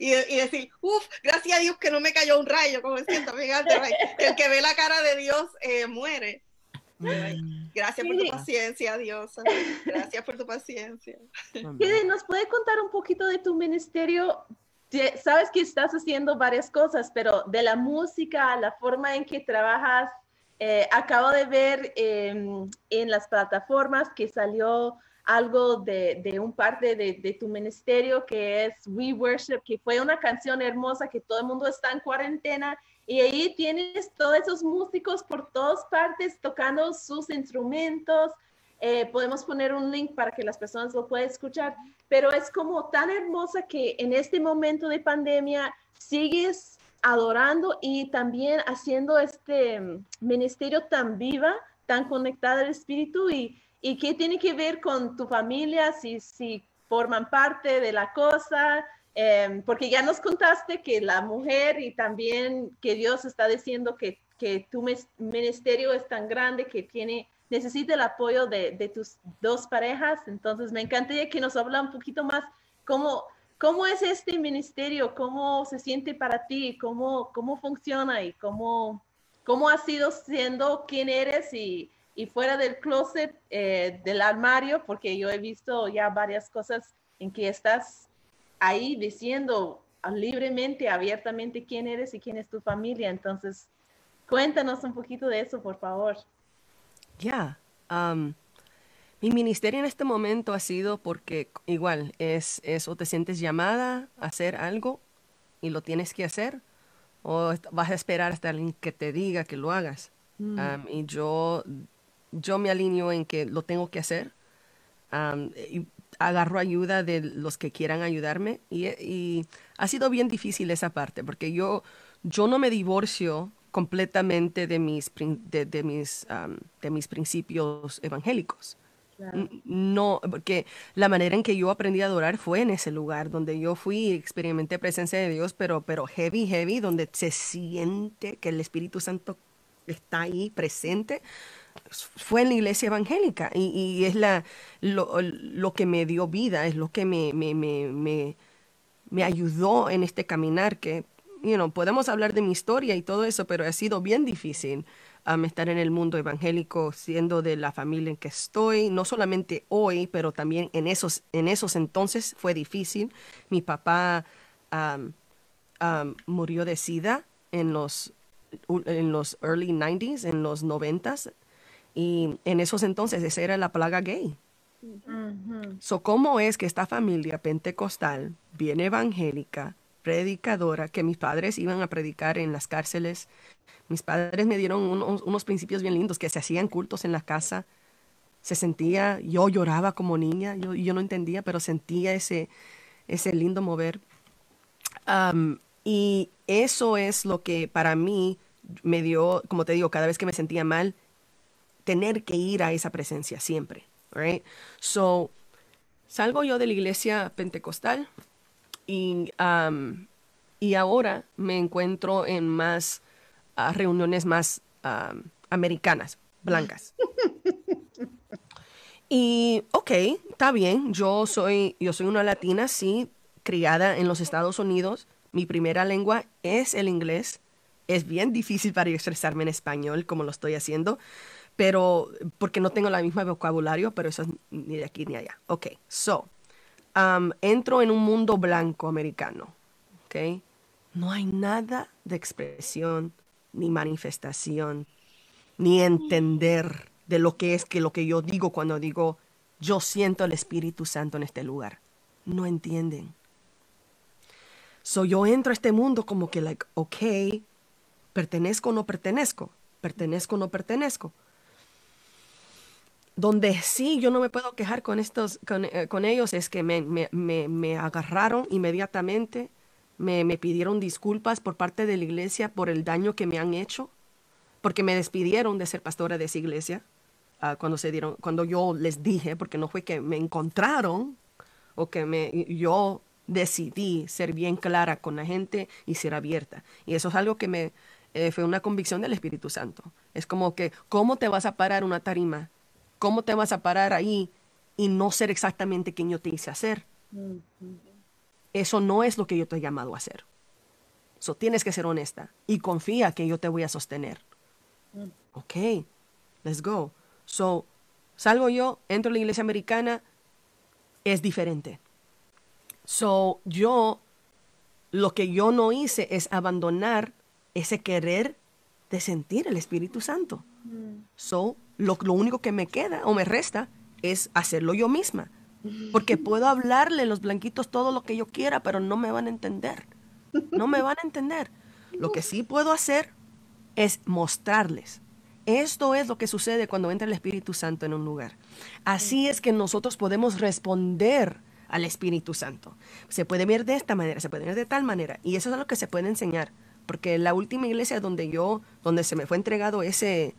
Y, y decir, uff, gracias a Dios que no me cayó un rayo, como decía también antes, que el que ve la cara de Dios eh, muere. Gracias por tu paciencia, Dios. Gracias por tu paciencia. Eddie, ¿nos puede contar un poquito de tu ministerio? Sabes que estás haciendo varias cosas, pero de la música a la forma en que trabajas. Eh, acabo de ver eh, en las plataformas que salió algo de, de un parte de, de tu ministerio que es We Worship, que fue una canción hermosa que todo el mundo está en cuarentena. Y ahí tienes todos esos músicos por todas partes tocando sus instrumentos. Eh, podemos poner un link para que las personas lo puedan escuchar. Pero es como tan hermosa que en este momento de pandemia sigues adorando y también haciendo este ministerio tan viva, tan conectada al espíritu. ¿Y, y qué tiene que ver con tu familia? Si, si forman parte de la cosa... Eh, porque ya nos contaste que la mujer y también que Dios está diciendo que, que tu ministerio es tan grande que tiene, necesita el apoyo de, de tus dos parejas. Entonces me encantaría que nos hablara un poquito más cómo, cómo es este ministerio, cómo se siente para ti, cómo, cómo funciona y cómo, cómo has sido siendo quién eres y, y fuera del closet, eh, del armario, porque yo he visto ya varias cosas en que estás ahí diciendo libremente, abiertamente quién eres y quién es tu familia. Entonces, cuéntanos un poquito de eso, por favor. Ya. Yeah. Um, mi ministerio en este momento ha sido porque igual es, es o te sientes llamada a hacer algo y lo tienes que hacer o vas a esperar hasta alguien que te diga que lo hagas. Mm. Um, y yo, yo me alineo en que lo tengo que hacer. Um, y agarro ayuda de los que quieran ayudarme y, y ha sido bien difícil esa parte porque yo, yo no me divorcio completamente de mis, de, de mis, um, de mis principios evangélicos. Claro. No, porque la manera en que yo aprendí a adorar fue en ese lugar donde yo fui y experimenté presencia de Dios, pero, pero heavy, heavy, donde se siente que el Espíritu Santo está ahí presente. Fue en la iglesia evangélica y, y es la, lo, lo que me dio vida, es lo que me, me, me, me, me ayudó en este caminar que, you know, podemos hablar de mi historia y todo eso, pero ha sido bien difícil um, estar en el mundo evangélico siendo de la familia en que estoy, no solamente hoy, pero también en esos, en esos entonces fue difícil. Mi papá um, um, murió de SIDA en los, en los early nineties, en los noventas, y en esos entonces esa era la plaga gay. Uh-huh. So, ¿cómo es que esta familia pentecostal, bien evangélica, predicadora, que mis padres iban a predicar en las cárceles? Mis padres me dieron unos, unos principios bien lindos, que se hacían cultos en la casa, se sentía, yo lloraba como niña, yo, yo no entendía, pero sentía ese, ese lindo mover. Um, y eso es lo que para mí me dio, como te digo, cada vez que me sentía mal, tener que ir a esa presencia siempre. Right? So, salgo yo de la iglesia pentecostal y, um, y ahora me encuentro en más uh, reuniones más um, americanas, blancas. Y, ok, está bien, yo soy, yo soy una latina, sí, criada en los Estados Unidos. Mi primera lengua es el inglés. Es bien difícil para yo expresarme en español como lo estoy haciendo, pero porque no tengo la misma vocabulario, pero eso es ni de aquí ni allá. Ok, so, um, entro en un mundo blanco americano, ok, no hay nada de expresión, ni manifestación, ni entender de lo que es que lo que yo digo cuando digo, yo siento el Espíritu Santo en este lugar, no entienden. So, yo entro a este mundo como que, like, ok, pertenezco o no pertenezco, pertenezco o no pertenezco. Donde sí yo no me puedo quejar con, estos, con, eh, con ellos es que me, me, me, me agarraron inmediatamente, me, me pidieron disculpas por parte de la iglesia por el daño que me han hecho, porque me despidieron de ser pastora de esa iglesia uh, cuando, se dieron, cuando yo les dije, porque no fue que me encontraron o que me, yo decidí ser bien clara con la gente y ser abierta. Y eso es algo que me, eh, fue una convicción del Espíritu Santo. Es como que, ¿cómo te vas a parar una tarima? ¿Cómo te vas a parar ahí y no ser exactamente quien yo te hice hacer? Mm-hmm. Eso no es lo que yo te he llamado a hacer. So, tienes que ser honesta y confía que yo te voy a sostener. Mm. Ok, let's go. So, salgo yo, entro a la iglesia americana, es diferente. So, yo, lo que yo no hice es abandonar ese querer de sentir el Espíritu Santo. Mm. So, Lo, lo único que me queda o me resta es hacerlo yo misma. Porque puedo hablarle a los blanquitos todo lo que yo quiera, pero no me van a entender. No me van a entender. Lo que sí puedo hacer es mostrarles. Esto es lo que sucede cuando entra el Espíritu Santo en un lugar. Así es que nosotros podemos responder al Espíritu Santo. Se puede ver de esta manera, se puede ver de tal manera. Y eso es lo que se puede enseñar. Porque la última iglesia donde yo, donde se me fue entregado ese...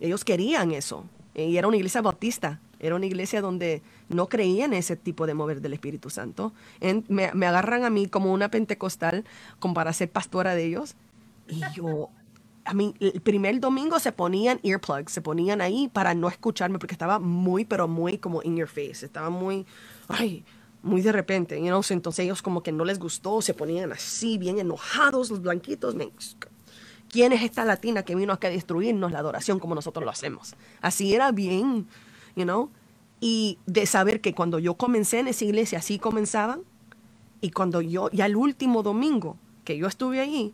Ellos querían eso, y era una iglesia bautista, era una iglesia donde no creían ese tipo de mover del Espíritu Santo. En, me, me agarran a mí como una pentecostal, como para ser pastora de ellos, y yo, a mí, el primer domingo se ponían earplugs, se ponían ahí para no escucharme, porque estaba muy, pero muy como in your face, estaba muy, ay, muy de repente, you know? Entonces ellos como que no les gustó, se ponían así, bien enojados, los blanquitos, me... ¿Quién es esta latina que vino acá a destruirnos la adoración como nosotros lo hacemos? Así era bien, you know. Y de saber que cuando yo comencé en esa iglesia, así comenzaban. Y cuando yo, ya el último domingo que yo estuve ahí,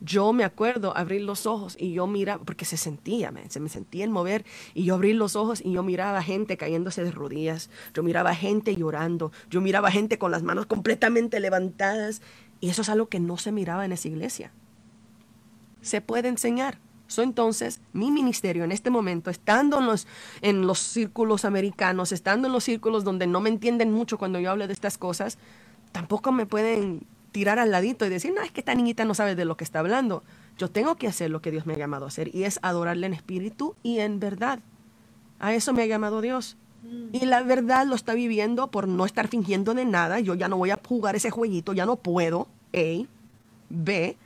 yo me acuerdo abrir los ojos y yo miraba, porque se sentía, man, se me sentía el mover. Y yo abrí los ojos y yo miraba gente cayéndose de rodillas. Yo miraba gente llorando. Yo miraba gente con las manos completamente levantadas. Y eso es algo que no se miraba en esa iglesia. Se puede enseñar. So, entonces, mi ministerio en este momento, estando en los, en los círculos americanos, estando en los círculos donde no me entienden mucho cuando yo hablo de estas cosas, tampoco me pueden tirar al ladito y decir, no, es que esta niñita no sabe de lo que está hablando. Yo tengo que hacer lo que Dios me ha llamado a hacer, y es adorarle en espíritu y en verdad. A eso me ha llamado Dios. Y la verdad lo está viviendo por no estar fingiendo de nada. Yo ya no voy a jugar ese jueguito, ya no puedo. A, B,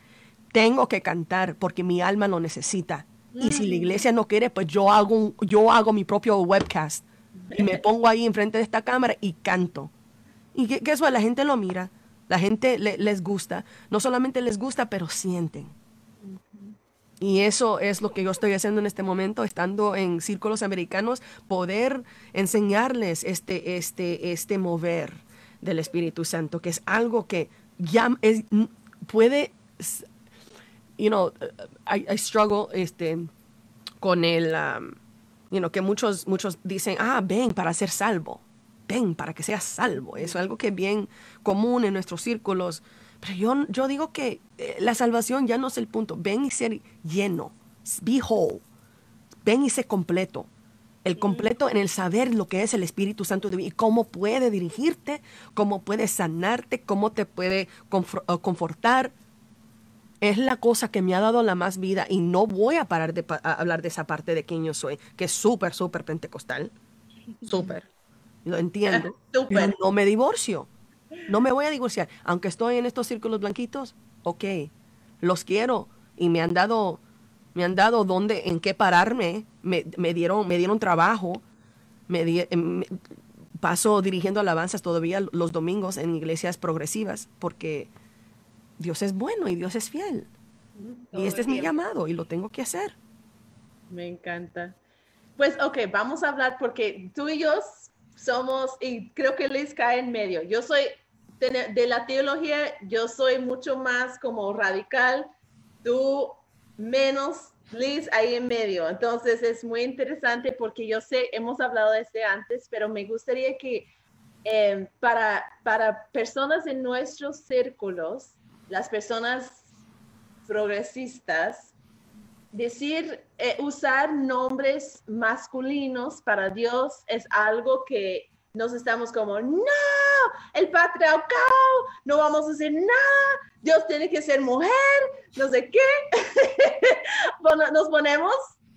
tengo que cantar porque mi alma lo necesita. Y si la iglesia no quiere, pues yo hago, un, yo hago mi propio webcast. Y me pongo ahí enfrente de esta cámara y canto. Y que, que eso la gente lo mira. La gente le, les gusta. No solamente les gusta, pero sienten. Y eso es lo que yo estoy haciendo en este momento, estando en círculos americanos, poder enseñarles este, este, este mover del Espíritu Santo, que es algo que ya es, puede... you know, I, I struggle este, con el, um, you know, que muchos, muchos dicen, ah, ven para ser salvo, ven para que seas salvo. Eso es algo que es bien común en nuestros círculos. Pero yo, yo digo que la salvación ya no es el punto. Ven y ser lleno, be whole, ven y ser completo. El completo en el saber lo que es el Espíritu Santo de mí y cómo puede dirigirte, cómo puede sanarte, cómo te puede confortar. Es la cosa que me ha dado la más vida y no voy a parar de pa a hablar de esa parte de quién yo soy, que es súper, súper pentecostal. Súper. Lo entiendo. Súper. No me divorcio. No me voy a divorciar. Aunque estoy en estos círculos blanquitos, ok, los quiero y me han dado... Me han dado dónde, en qué pararme, me, me, dieron, me dieron trabajo, me, di, me paso dirigiendo alabanzas todavía los domingos en iglesias progresivas, porque Dios es bueno y Dios es fiel. Todo y este es mi llamado y lo tengo que hacer. Me encanta. Pues, ok, vamos a hablar porque tú y yo somos, y creo que Liz cae en medio. Yo soy, de la teología, yo soy mucho más como radical, tú... menos Liz ahí en medio. Entonces es muy interesante porque yo sé, hemos hablado de este antes, pero me gustaría que eh, para, para personas en nuestros círculos, las personas progresistas, decir, eh, usar nombres masculinos para Dios es algo que nos estamos como, no, el patriarcado, no vamos a hacer nada, Dios tiene que ser mujer, no sé qué. Bueno, nos ponemos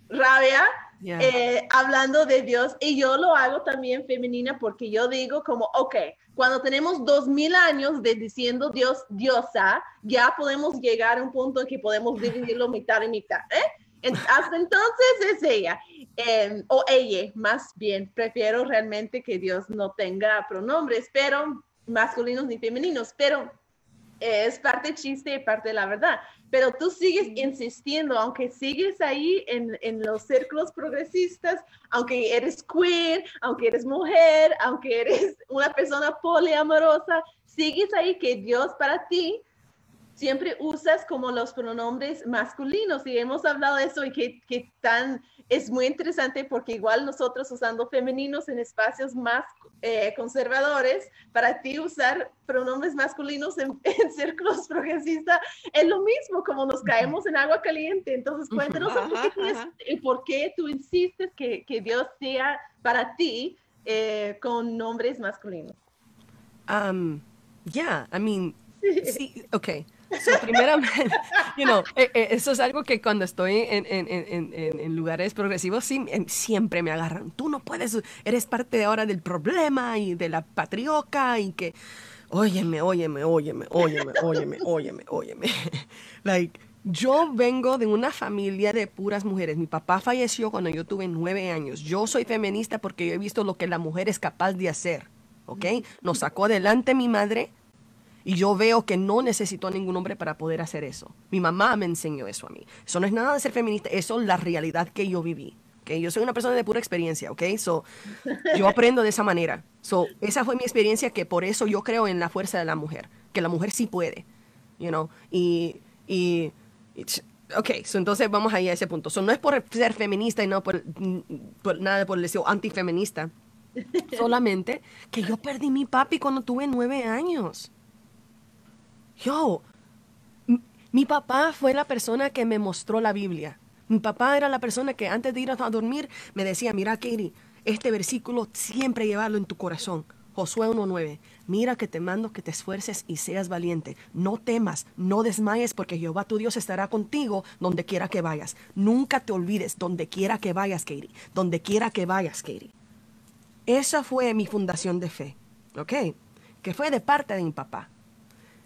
rabia yeah. eh, hablando de Dios, y yo lo hago también femenina porque yo digo como, ok, cuando tenemos dos mil años de diciendo Dios, diosa, ya podemos llegar a un punto en que podemos dividirlo mitad y mitad, ¿eh? Hasta entonces es ella, eh, o ella, más bien. Prefiero realmente que Dios no tenga pronombres, pero masculinos ni femeninos, pero eh, es parte chiste y parte de la verdad. Pero tú sigues insistiendo, aunque sigues ahí en, en los círculos progresistas, aunque eres queer, aunque eres mujer, aunque eres una persona poliamorosa, sigues ahí que Dios para ti siempre usas como los pronombres masculinos, y hemos hablado de eso, y que, que tan, es muy interesante porque igual nosotros usando femeninos en espacios más eh, conservadores, para ti usar pronombres masculinos en, en círculos progresistas es lo mismo, como nos caemos en agua caliente. Entonces cuéntanos ajá, un poquito ajá. y por qué tú insistes que, que Dios sea para ti eh, con nombres masculinos. Um, yeah, I mean, sí, ok. So, primeramente, you know, eh, eh, eso es algo que cuando estoy en, en, en, en, en lugares progresivos sí, en, siempre me agarran. Tú no puedes, eres parte ahora del problema y de la patrioca y que, óyeme, óyeme, óyeme, óyeme, óyeme, óyeme, óyeme. Like, yo vengo de una familia de puras mujeres. Mi papá falleció cuando yo tuve nueve años. Yo soy feminista porque yo he visto lo que la mujer es capaz de hacer, ¿ok? Nos sacó adelante mi madre. Y yo veo que no necesito a ningún hombre para poder hacer eso. Mi mamá me enseñó eso a mí. Eso no es nada de ser feminista. Eso es la realidad que yo viví. ¿Okay? Yo soy una persona de pura experiencia. ¿Okay? So, yo aprendo de esa manera. So, esa fue mi experiencia, que por eso yo creo en la fuerza de la mujer. Que la mujer sí puede. You know? Y... y ok, so entonces vamos ahí a ese punto. So, no es por ser feminista y no por, por nada por el deseo antifeminista. Solamente que yo perdí a mi papi cuando tuve nueve años. Yo, mi papá fue la persona que me mostró la Biblia. Mi papá era la persona que antes de ir a dormir me decía, mira, Katie, este versículo siempre llevarlo en tu corazón. Josué uno nueve, mira que te mando que te esfuerces y seas valiente. No temas, no desmayes, porque Jehová tu Dios estará contigo donde quiera que vayas. Nunca te olvides, donde quiera que vayas, Katie. Donde quiera que vayas, Katie. Esa fue mi fundación de fe, ¿ok? Que fue de parte de mi papá.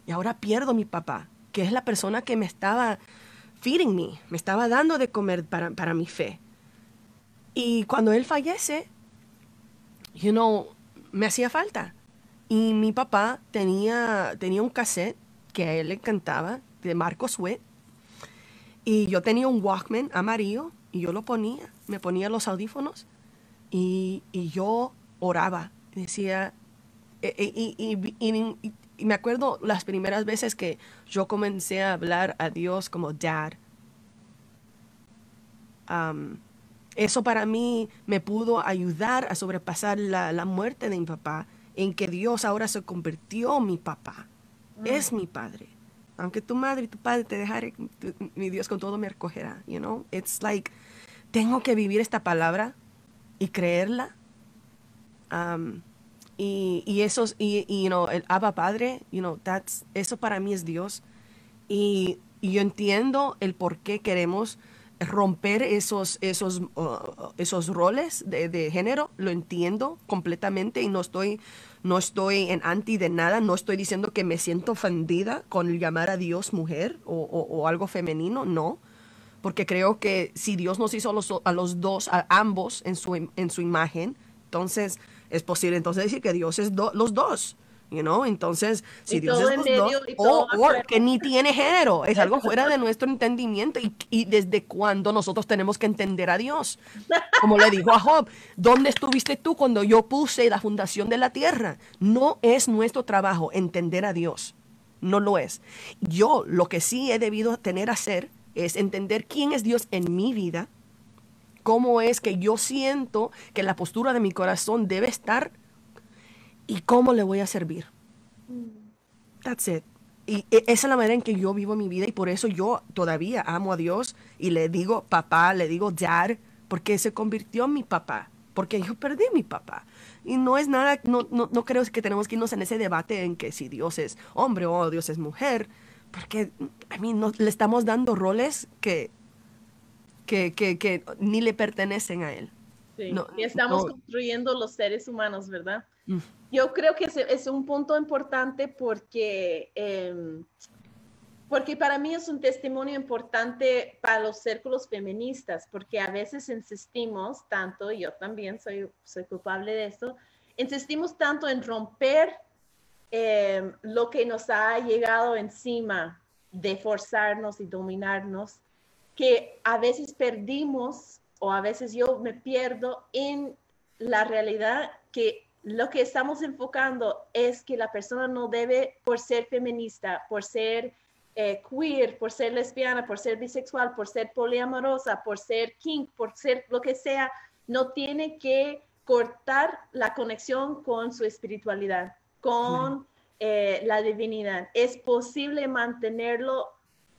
Y ahora pierdo a mi papá, que es la persona que me estaba feeding me, me estaba dando de comer para, para mi fe. Y cuando él fallece, you know, me hacía falta. Y mi papá tenía, tenía un cassette que a él le encantaba, de Marcos Witt. Y yo tenía un Walkman amarillo, y yo lo ponía, me ponía los audífonos, y, y yo oraba. Decía, y... y, y, y, y Y me acuerdo las primeras veces que yo comencé a hablar a Dios como Dad. Um, eso para mí me pudo ayudar a sobrepasar la, la muerte de mi papá, en que Dios ahora se convirtió en mi papá. Mm. Es mi padre. Aunque tu madre y tu padre te dejaré, tu, mi Dios con todo me recogerá. You know? It's like, tengo que vivir esta palabra y creerla. Um, y, y eso, y, y, you know, el Abba Padre, you know, that's, eso para mí es Dios. Y, y yo entiendo el por qué queremos romper esos, esos, uh, esos roles de, de género. Lo entiendo completamente y no estoy, no estoy en anti de nada. No estoy diciendo que me siento ofendida con llamar a Dios mujer o, o, o algo femenino, no. Porque creo que si Dios nos hizo a los, a los dos, a ambos en su, en su imagen, entonces es posible entonces decir que Dios es do, los dos. You know? Entonces, si Dios es los dos, o que ni tiene género, es algo fuera de nuestro entendimiento. Y, y desde cuándo nosotros tenemos que entender a Dios, como le dijo a Job, ¿dónde estuviste tú cuando yo puse la fundación de la tierra? No es nuestro trabajo entender a Dios, no lo es. Yo lo que sí he debido tener a hacer es entender quién es Dios en mi vida, cómo es que yo siento que la postura de mi corazón debe estar y cómo le voy a servir. That's it. Y esa es la manera en que yo vivo mi vida, y por eso yo todavía amo a Dios y le digo papá, le digo dad, porque se convirtió en mi papá, porque yo perdí a mi papá. Y no es nada, no, no, no creo que tenemos que irnos en ese debate en que si Dios es hombre o Dios es mujer, porque a mí no, le estamos dando roles que, que, que, que ni le pertenecen a él. Sí, no, y estamos no. construyendo los seres humanos, ¿verdad? Mm. Yo creo que es un punto importante porque, eh, porque para mí es un testimonio importante para los círculos feministas, porque a veces insistimos tanto, y yo también soy, soy culpable de esto, insistimos tanto en romper eh, lo que nos ha llegado encima de forzarnos y dominarnos, que a veces perdimos, o a veces yo me pierdo en la realidad que lo que estamos enfocando es que la persona no debe, por ser feminista, por ser eh, queer, por ser lesbiana, por ser bisexual, por ser poliamorosa, por ser kink, por ser lo que sea, no tiene que cortar la conexión con su espiritualidad, con eh, la divinidad. Es posible mantenerlo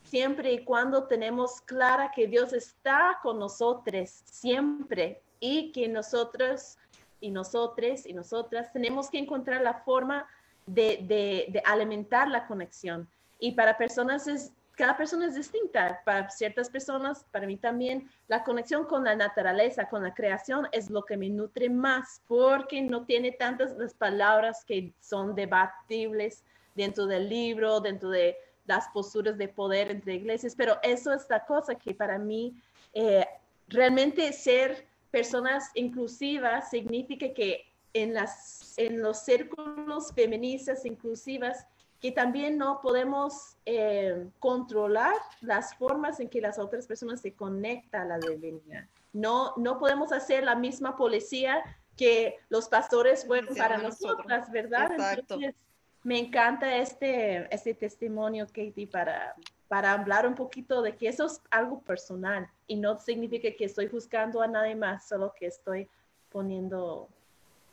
siempre y cuando tenemos clara que Dios está con nosotros siempre, y que nosotros... y nosotros y nosotras tenemos que encontrar la forma de, de, de alimentar la conexión. Y para personas, es, cada persona es distinta. Para ciertas personas, para mí también, la conexión con la naturaleza, con la creación, es lo que me nutre más, porque no tiene tantas las palabras que son debatibles dentro del libro, dentro de las posturas de poder entre iglesias. Pero eso es la cosa que para mí, eh, realmente ser... personas inclusivas significa que en, las, en los círculos feministas inclusivas, que también no podemos eh, controlar las formas en que las otras personas se conectan a la divinidad. No, no podemos hacer la misma policía que los pastores fueron sí, para nosotras, ¿verdad? Exacto. Entonces, me encanta este, este testimonio, Katie, para... para hablar un poquito de que eso es algo personal y no significa que estoy buscando a nadie más, solo que estoy poniendo...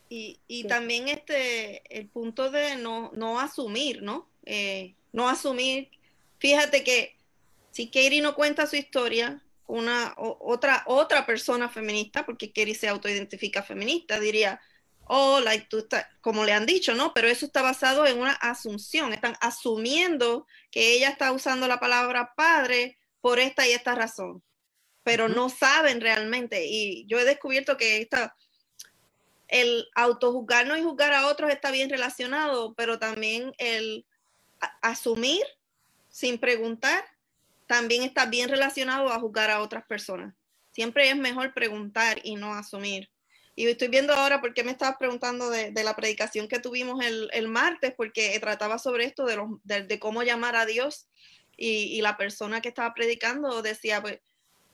Y, y sí. también este, el punto de no, no asumir, ¿no? Eh, no asumir. Fíjate que si Katie no cuenta su historia, una, o, otra, otra persona feminista, porque Katie se autoidentifica feminista, diría, oh, like, tú estás, como le han dicho, ¿no? Pero eso está basado en una asunción. Están asumiendo que ella está usando la palabra padre por esta y esta razón, pero no saben realmente. Y yo he descubierto que esta, el autojuzgarnos y juzgar a otros está bien relacionado, pero también el asumir sin preguntar también está bien relacionado a juzgar a otras personas. Siempre es mejor preguntar y no asumir. Y estoy viendo ahora por qué me estabas preguntando de, de la predicación que tuvimos el, el martes, porque trataba sobre esto de, los, de, de cómo llamar a Dios. Y, y la persona que estaba predicando decía, pues,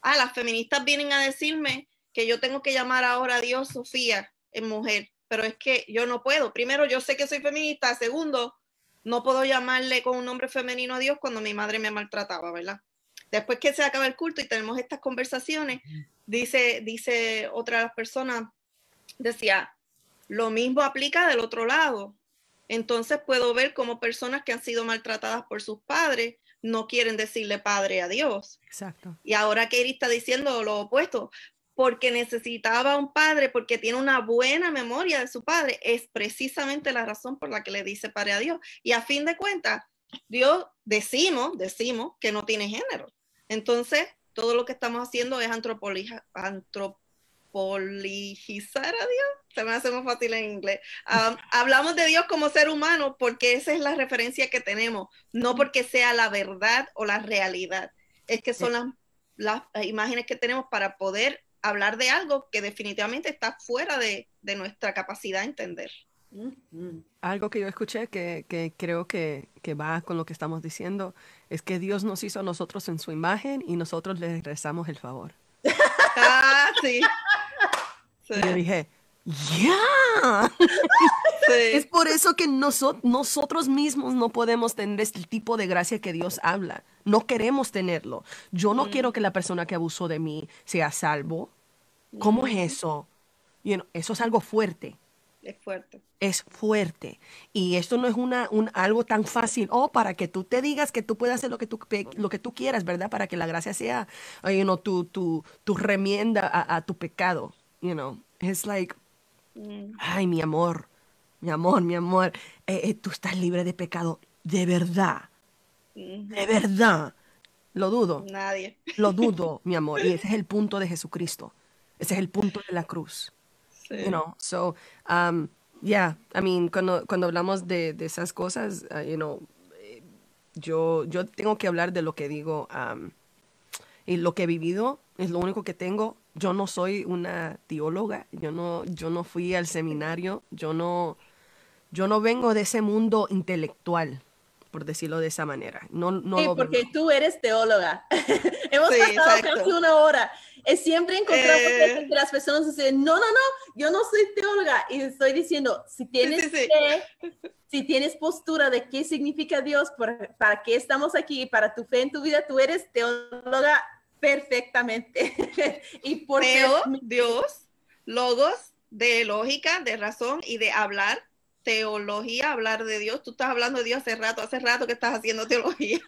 ah, las feministas vienen a decirme que yo tengo que llamar ahora a Dios Sofía en mujer, pero es que yo no puedo. Primero, yo sé que soy feminista. Segundo, No puedo llamarle con un nombre femenino a Dios cuando mi madre me maltrataba, ¿verdad? Después que se acaba el culto y tenemos estas conversaciones, dice, dice otra de las personas, decía, lo mismo aplica del otro lado. Entonces puedo ver cómo personas que han sido maltratadas por sus padres no quieren decirle padre a Dios. Exacto. Y ahora Katie está diciendo lo opuesto, porque necesitaba un padre, porque tiene una buena memoria de su padre, es precisamente la razón por la que le dice padre a Dios. Y a fin de cuentas, Dios, decimos, decimos que no tiene género. Entonces, todo lo que estamos haciendo es antropologizar a Dios. Se me hace más fácil en inglés. Um, hablamos de Dios como ser humano porque esa es la referencia que tenemos, no porque sea la verdad o la realidad. Es que son las, las imágenes que tenemos para poder hablar de algo que definitivamente está fuera de, de nuestra capacidad de entender. Algo que yo escuché que, que creo que, que va con lo que estamos diciendo es que Dios nos hizo a nosotros en su imagen y nosotros le rezamos el favor. Ah, sí. Sí. Y yo dije, ¡ya! Sí. Es por eso que noso- nosotros mismos no podemos tener este tipo de gracia que Dios habla. No queremos tenerlo. Yo no mm. quiero que la persona que abusó de mí sea salvo. ¿Cómo mm. es eso? You know, eso es algo fuerte. Es fuerte. Es fuerte. Y esto no es una, un, algo tan fácil. Oh, para que tú te digas que tú puedes hacer lo que tú, lo que tú quieras, ¿verdad? Para que la gracia sea, you know, tu, tu, tu remienda a, a tu pecado. You know, it's like, mm. ay, mi amor, mi amor, mi amor. Eh, eh, tú estás libre de pecado, de verdad. De verdad, lo dudo. Nadie. Lo dudo, mi amor. Y ese es el punto de Jesucristo. Ese es el punto de la cruz. Sí. You know, so, um, yeah, I mean, cuando, cuando hablamos de, de esas cosas, uh, you know, yo, yo tengo que hablar de lo que digo um, y lo que he vivido es lo único que tengo. Yo no soy una teóloga. Yo no, yo no fui al seminario. Yo no, yo no vengo de ese mundo intelectual, por decirlo de esa manera. No, no sí, porque no. Tú eres teóloga. Hemos sí, pasado exacto. casi una hora. Siempre encontramos eh... que las personas dicen, no, no, no, yo no soy teóloga. Y estoy diciendo, si tienes sí, sí, sí. fe, si tienes postura de qué significa Dios, por, para qué estamos aquí, para tu fe en tu vida, tú eres teóloga perfectamente. Y por Teo, Dios, logos de lógica, de razón y de hablar. Teología, hablar de Dios. Tú estás hablando de Dios hace rato, hace rato que estás haciendo teología.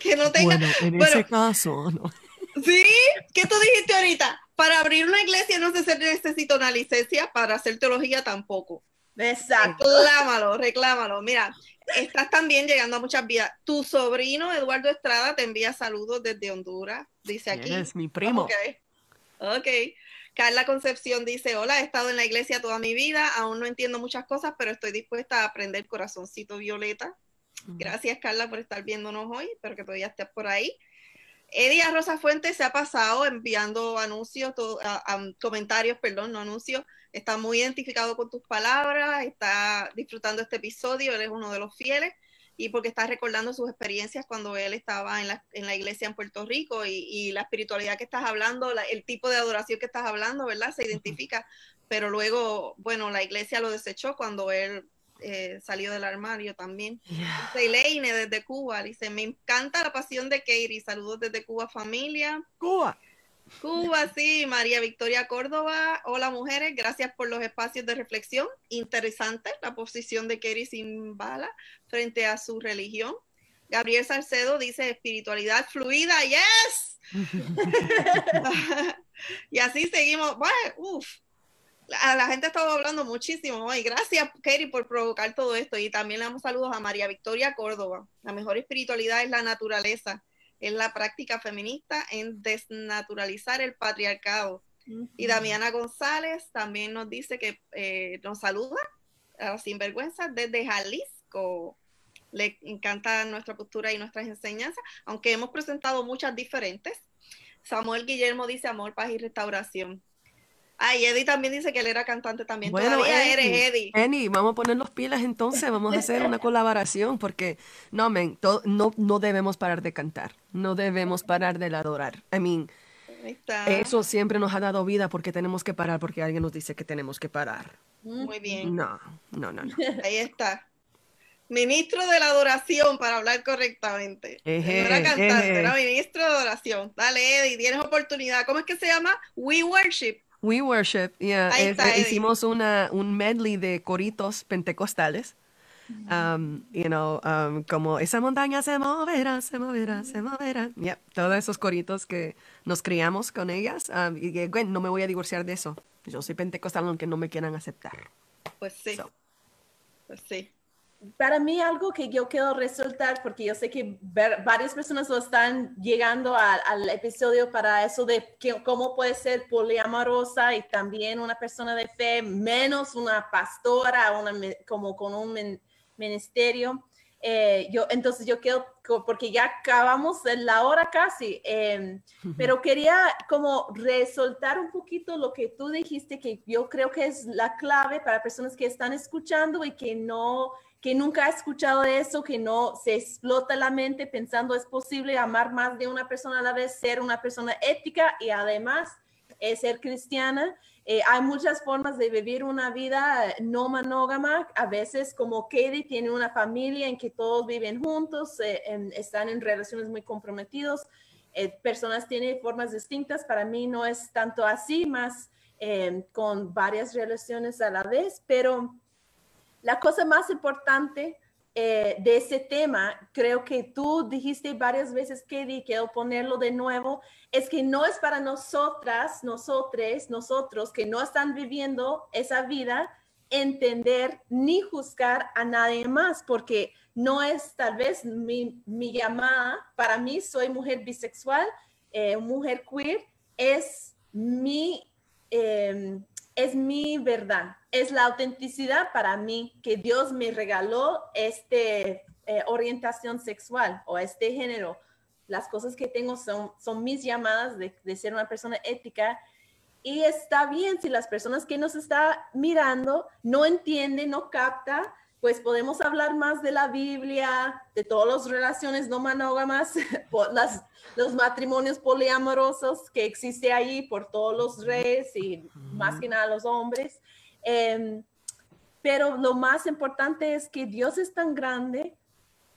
Que no tenga... Bueno, en bueno, ese caso, ¿no? ¿Sí? ¿Qué tú dijiste ahorita? Para abrir una iglesia no se necesita una licencia, para hacer teología tampoco. Exacto. Reclámalo, reclámalo. Mira, estás también llegando a muchas vidas. Tu sobrino, Eduardo Estrada, te envía saludos desde Honduras. Dice aquí. Es mi primo. Ok. Ok. Carla Concepción dice, hola, he estado en la iglesia toda mi vida, aún no entiendo muchas cosas, pero estoy dispuesta a aprender corazoncito violeta. Gracias, Carla, por estar viéndonos hoy, espero que todavía estés por ahí. Edia Rosa Fuentes se ha pasado enviando anuncios, todo, uh, um, comentarios, perdón, no anuncios. Está muy identificado con tus palabras, está disfrutando este episodio, él es uno de los fieles, y porque está recordando sus experiencias cuando él estaba en la, en la iglesia en Puerto Rico y, y la espiritualidad que estás hablando, la, el tipo de adoración que estás hablando, ¿verdad? Se identifica, pero luego, bueno, la iglesia lo desechó cuando él eh, salió del armario también. Yeah. Dice Elaine desde Cuba, dice, me encanta la pasión de Katie, saludos desde Cuba, familia. Cuba. Cuba, sí, María Victoria Córdoba, hola mujeres, gracias por los espacios de reflexión, interesante la posición de Katie Simbala frente a su religión. Gabriel Salcedo dice espiritualidad fluida, yes. Y así seguimos, bueno, uff, la, la gente ha estado hablando muchísimo, y gracias Katie por provocar todo esto, y también le damos saludos a María Victoria Córdoba, la mejor espiritualidad es la naturaleza. Es la práctica feminista en desnaturalizar el patriarcado. Uh-huh. Y Damiana González también nos dice que eh, nos saluda a Sinvergüenza desde Jalisco. Le encanta nuestra postura y nuestras enseñanzas, aunque hemos presentado muchas diferentes. Samuel Guillermo dice amor, paz y restauración. Ay, Eddie también dice que él era cantante también. Bueno, todavía Eddie, eres Eddie. Eddie, vamos a ponernos pilas entonces, vamos a hacer una colaboración porque, no, men, to, no, no debemos parar de cantar, no debemos parar de adorar. I mean, eso siempre nos ha dado vida porque tenemos que parar, porque alguien nos dice que tenemos que parar. Muy bien. No, no, no, no. Ahí está. Ministro de la adoración, para hablar correctamente. Eje, no era cantante, eje. Era ministro de adoración. Dale, Eddie, tienes oportunidad. ¿Cómo es que se llama? We Worship. We Worship, yeah. Ahí está, Eddie. Hicimos una, un medley de coritos pentecostales. Um, you know, um, como esa montaña se moverá, se moverá, se moverá. Yep. Todos esos coritos que nos criamos con ellas. Um, y que, bueno, no me voy a divorciar de eso. Yo soy pentecostal aunque no me quieran aceptar. Pues sí. So. Pues sí. Para mí algo que yo quiero resaltar, porque yo sé que ver, varias personas lo están llegando a, al episodio para eso de que, cómo puede ser poliamorosa y también una persona de fe, menos una pastora, una, como con un ministerio. Eh, yo, entonces yo quiero, porque ya acabamos la hora casi, eh, uh-huh. pero quería como resaltar un poquito lo que tú dijiste, que yo creo que es la clave para personas que están escuchando y que no... que nunca ha escuchado eso, que no se explota la mente pensando es posible amar más de una persona a la vez, ser una persona ética y además eh, ser cristiana. Eh, hay muchas formas de vivir una vida no monógama, a veces como Katie tiene una familia en que todos viven juntos, eh, en, están en relaciones muy comprometidos, eh, personas tienen formas distintas, para mí no es tanto así, más eh, con varias relaciones a la vez, pero... La cosa más importante eh, de ese tema, creo que tú dijiste varias veces, Katie, quiero ponerlo de nuevo, es que no es para nosotras, nosotres, nosotros que no están viviendo esa vida, entender ni juzgar a nadie más, porque no es tal vez mi, mi llamada. Para mí, soy mujer bisexual, eh, mujer queer, es mi... Eh, es mi verdad, es la autenticidad para mí que Dios me regaló esta eh, orientación sexual o este género. Las cosas que tengo son, son mis llamadas de, de ser una persona ética y está bien si las personas que nos están mirando no entienden, no captan, pues podemos hablar más de la Biblia, de todas las relaciones no monógamas, las, los matrimonios poliamorosos que existe allí por todos los reyes y más que nada los hombres. Eh, pero lo más importante es que Dios es tan grande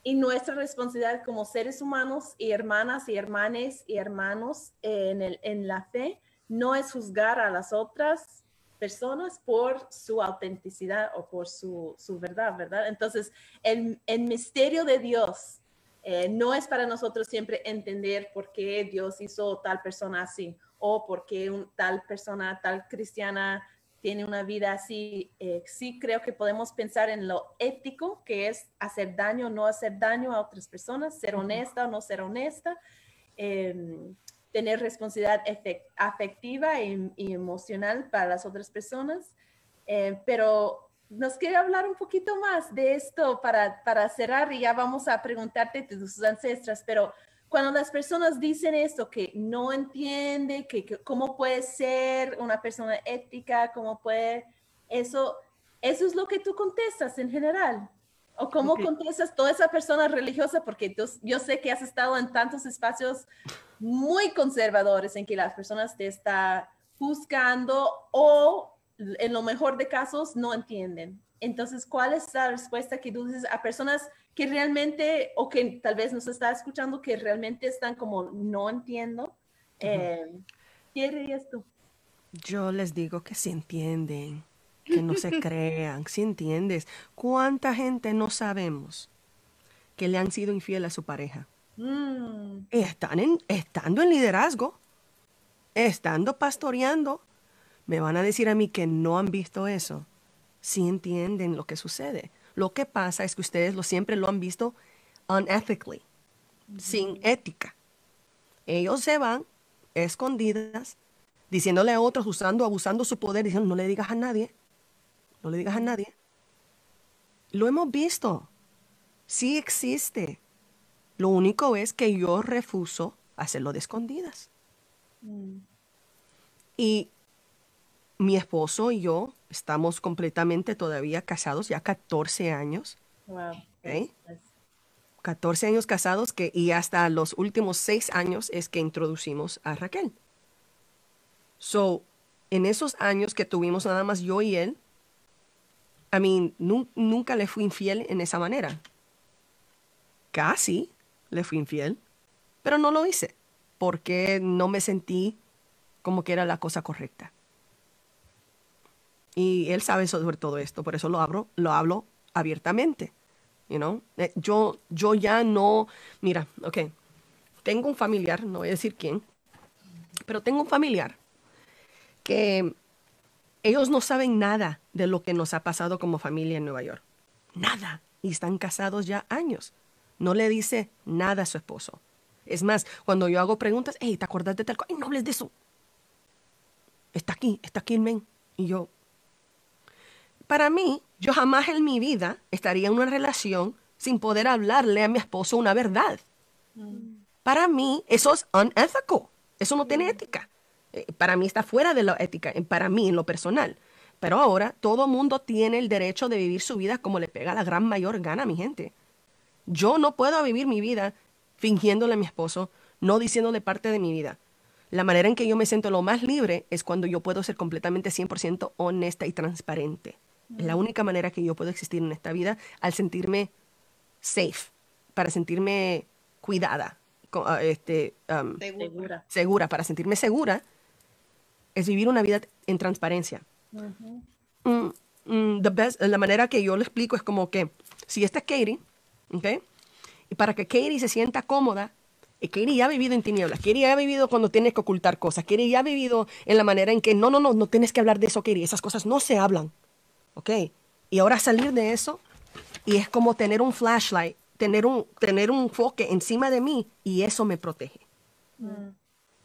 y nuestra responsabilidad como seres humanos y hermanas y hermanes y hermanos en, el, en la fe no es juzgar a las otras personas por su autenticidad o por su, su verdad, ¿verdad? Entonces, el, el misterio de Dios eh, no es para nosotros siempre entender por qué Dios hizo tal persona así o por qué un, tal persona, tal cristiana tiene una vida así. Eh, sí creo que podemos pensar en lo ético, que es hacer daño o no hacer daño a otras personas, ser honesta o no ser honesta, eh, tener responsabilidad afectiva y, y emocional para las otras personas. Eh, pero nos quiere hablar un poquito más de esto para, para cerrar y ya vamos a preguntarte de tus ancestras. Pero cuando las personas dicen esto, que no entiende, que, que cómo puede ser una persona ética, cómo puede... Eso, eso es lo que tú contestas en general. ¿O cómo okay. contestas toda esa persona religiosa? Porque tú, yo sé que has estado en tantos espacios muy conservadores en que las personas te están juzgando o, en lo mejor de casos, no entienden. Entonces, ¿cuál es la respuesta que tú dices a personas que realmente, o que tal vez nos está escuchando, que realmente están como, no entiendo? Uh-huh. eh, ¿Qué dirías tú? Yo les digo que sí entienden. Que no se crean, ¿sí entiendes? ¿Cuánta gente no sabemos que le han sido infiel a su pareja? Mm. Están en, estando en liderazgo, estando pastoreando, me van a decir a mí que no han visto eso. ¿Sí entienden lo que sucede? Lo que pasa es que ustedes lo, siempre lo han visto unethically, mm-hmm. sin ética. Ellos se van escondidas, diciéndole a otros, usando, abusando su poder, diciendo, no le digas a nadie. No le digas a nadie. Lo hemos visto. Sí existe. Lo único es que yo refuso hacerlo de escondidas. Mm. Y mi esposo y yo estamos completamente todavía casados, ya catorce años. Wow. ¿Okay? catorce años casados que, y hasta los últimos seis años es que introducimos a Raquel. So, en esos años que tuvimos nada más yo y él, I mean, nu nunca le fui infiel en esa manera. Casi le fui infiel, pero no lo hice porque no me sentí como que era la cosa correcta. Y él sabe sobre todo esto, por eso lo abro, lo hablo abiertamente. You know? yo, yo ya no... Mira, ok, tengo un familiar, no voy a decir quién, pero tengo un familiar que ellos no saben nada de lo que nos ha pasado como familia en Nueva York. Nada. Y están casados ya años. No le dice nada a su esposo. Es más, cuando yo hago preguntas, hey, ¿te acuerdas de tal cosa? Ay, no hables de eso. Está aquí, está aquí el men. Y yo... Para mí, yo jamás en mi vida estaría en una relación sin poder hablarle a mi esposo una verdad. Mm. Para mí, eso es unethical. Eso no mm. tiene ética. Eh, para mí está fuera de la ética, para mí en lo personal. Pero ahora, todo mundo tiene el derecho de vivir su vida como le pega la gran mayor gana a mi gente. Yo no puedo vivir mi vida fingiéndole a mi esposo, no diciéndole parte de mi vida. La manera en que yo me siento lo más libre es cuando yo puedo ser completamente cien por ciento honesta y transparente. Es la única manera que yo puedo existir en esta vida al sentirme safe, para sentirme cuidada, este, um, segura. segura, para sentirme segura, es vivir una vida en transparencia. Uh-huh. mm, mm, the best, la manera que yo le explico es como que, si esta es Katie, ¿okay? Y para que Katie se sienta cómoda, Katie ya ha vivido en tinieblas, Katie ya ha vivido cuando tienes que ocultar cosas, Katie ya ha vivido en la manera en que, no, no, no, no tienes que hablar de eso, Katie, esas cosas no se hablan. Ok, y ahora salir de eso y es como tener un flashlight, tener un, tener un enfoque encima de mí y eso me protege. Mm.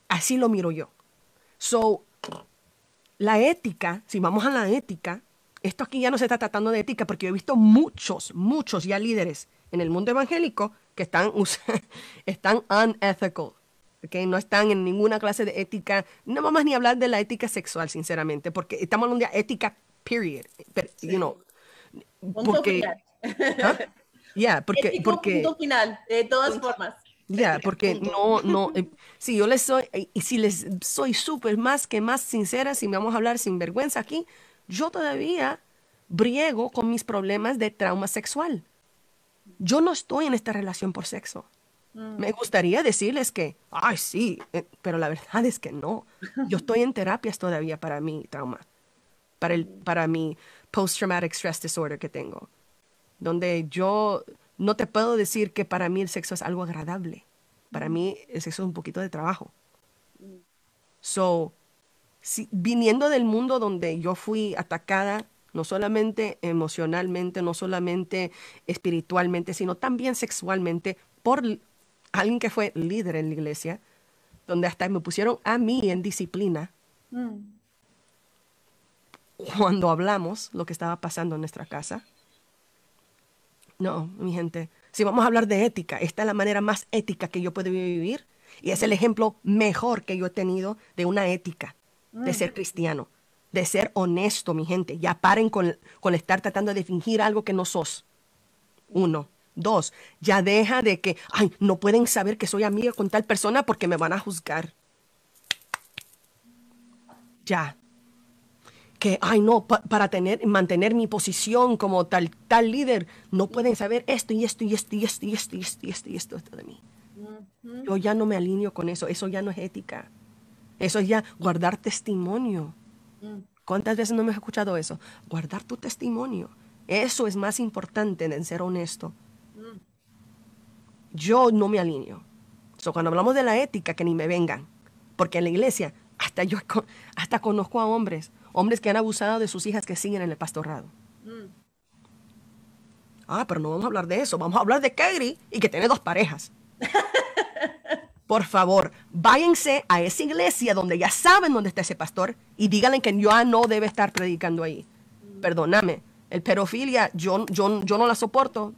Así lo miro yo. So, la ética, si vamos a la ética, esto aquí ya no se está tratando de ética porque yo he visto muchos, muchos ya líderes en el mundo evangélico que están, están unethical. Okay, no están en ninguna clase de ética, no vamos ni a hablar de la ética sexual, sinceramente, porque estamos hablando de ética period, pero, sí. you know, porque, ¿ah? yeah, porque, ético, porque, punto final, de todas punto, formas, ya, yeah, porque punto. no, no, eh, si yo les soy, y eh, si les soy súper más que más sincera, si me vamos a hablar sin vergüenza aquí, yo todavía briego con mis problemas de trauma sexual, yo no estoy en esta relación por sexo, mm. me gustaría decirles que, ay sí, eh, pero la verdad es que no, yo estoy en terapias todavía para mi trauma, Para, el, para mi post-traumatic stress disorder que tengo, donde yo no te puedo decir que para mí el sexo es algo agradable. Para mí el sexo es un poquito de trabajo. So, si, viniendo del mundo donde yo fui atacada, no solamente emocionalmente, no solamente espiritualmente, sino también sexualmente, por alguien que fue líder en la iglesia, donde hasta me pusieron a mí en disciplina, mm. cuando hablamos lo que estaba pasando en nuestra casa. No, mi gente, si vamos a hablar de ética, esta es la manera más ética que yo puedo vivir y es el ejemplo mejor que yo he tenido de una ética, de ser cristiano, de ser honesto, mi gente. Ya paren con, con estar tratando de fingir algo que no sos. Uno. Dos, ya deja de que, ay, no pueden saber que soy amiga con tal persona porque me van a juzgar. Ya. Que, ay, no, pa para tener, mantener mi posición como tal, tal líder, no pueden saber esto y esto y esto y esto y esto y esto y esto y esto, esto de mí. Uh-huh. Yo ya no me alineo con eso. Eso ya no es ética. Eso es ya guardar testimonio. Uh-huh. ¿Cuántas veces no me has escuchado eso? Guardar tu testimonio. Eso es más importante en ser honesto. Uh-huh. Yo no me alineo. So, cuando hablamos de la ética, que ni me vengan. Porque en la iglesia, hasta yo hasta conozco a hombres Hombres que han abusado de sus hijas que siguen en el pastorado. Mm. Ah, pero no vamos a hablar de eso. Vamos a hablar de Katie y que tiene dos parejas. Por favor, váyanse a esa iglesia donde ya saben dónde está ese pastor y díganle que yo no debe estar predicando ahí. Mm. Perdóname, el pedofilia yo, yo, yo no la soporto.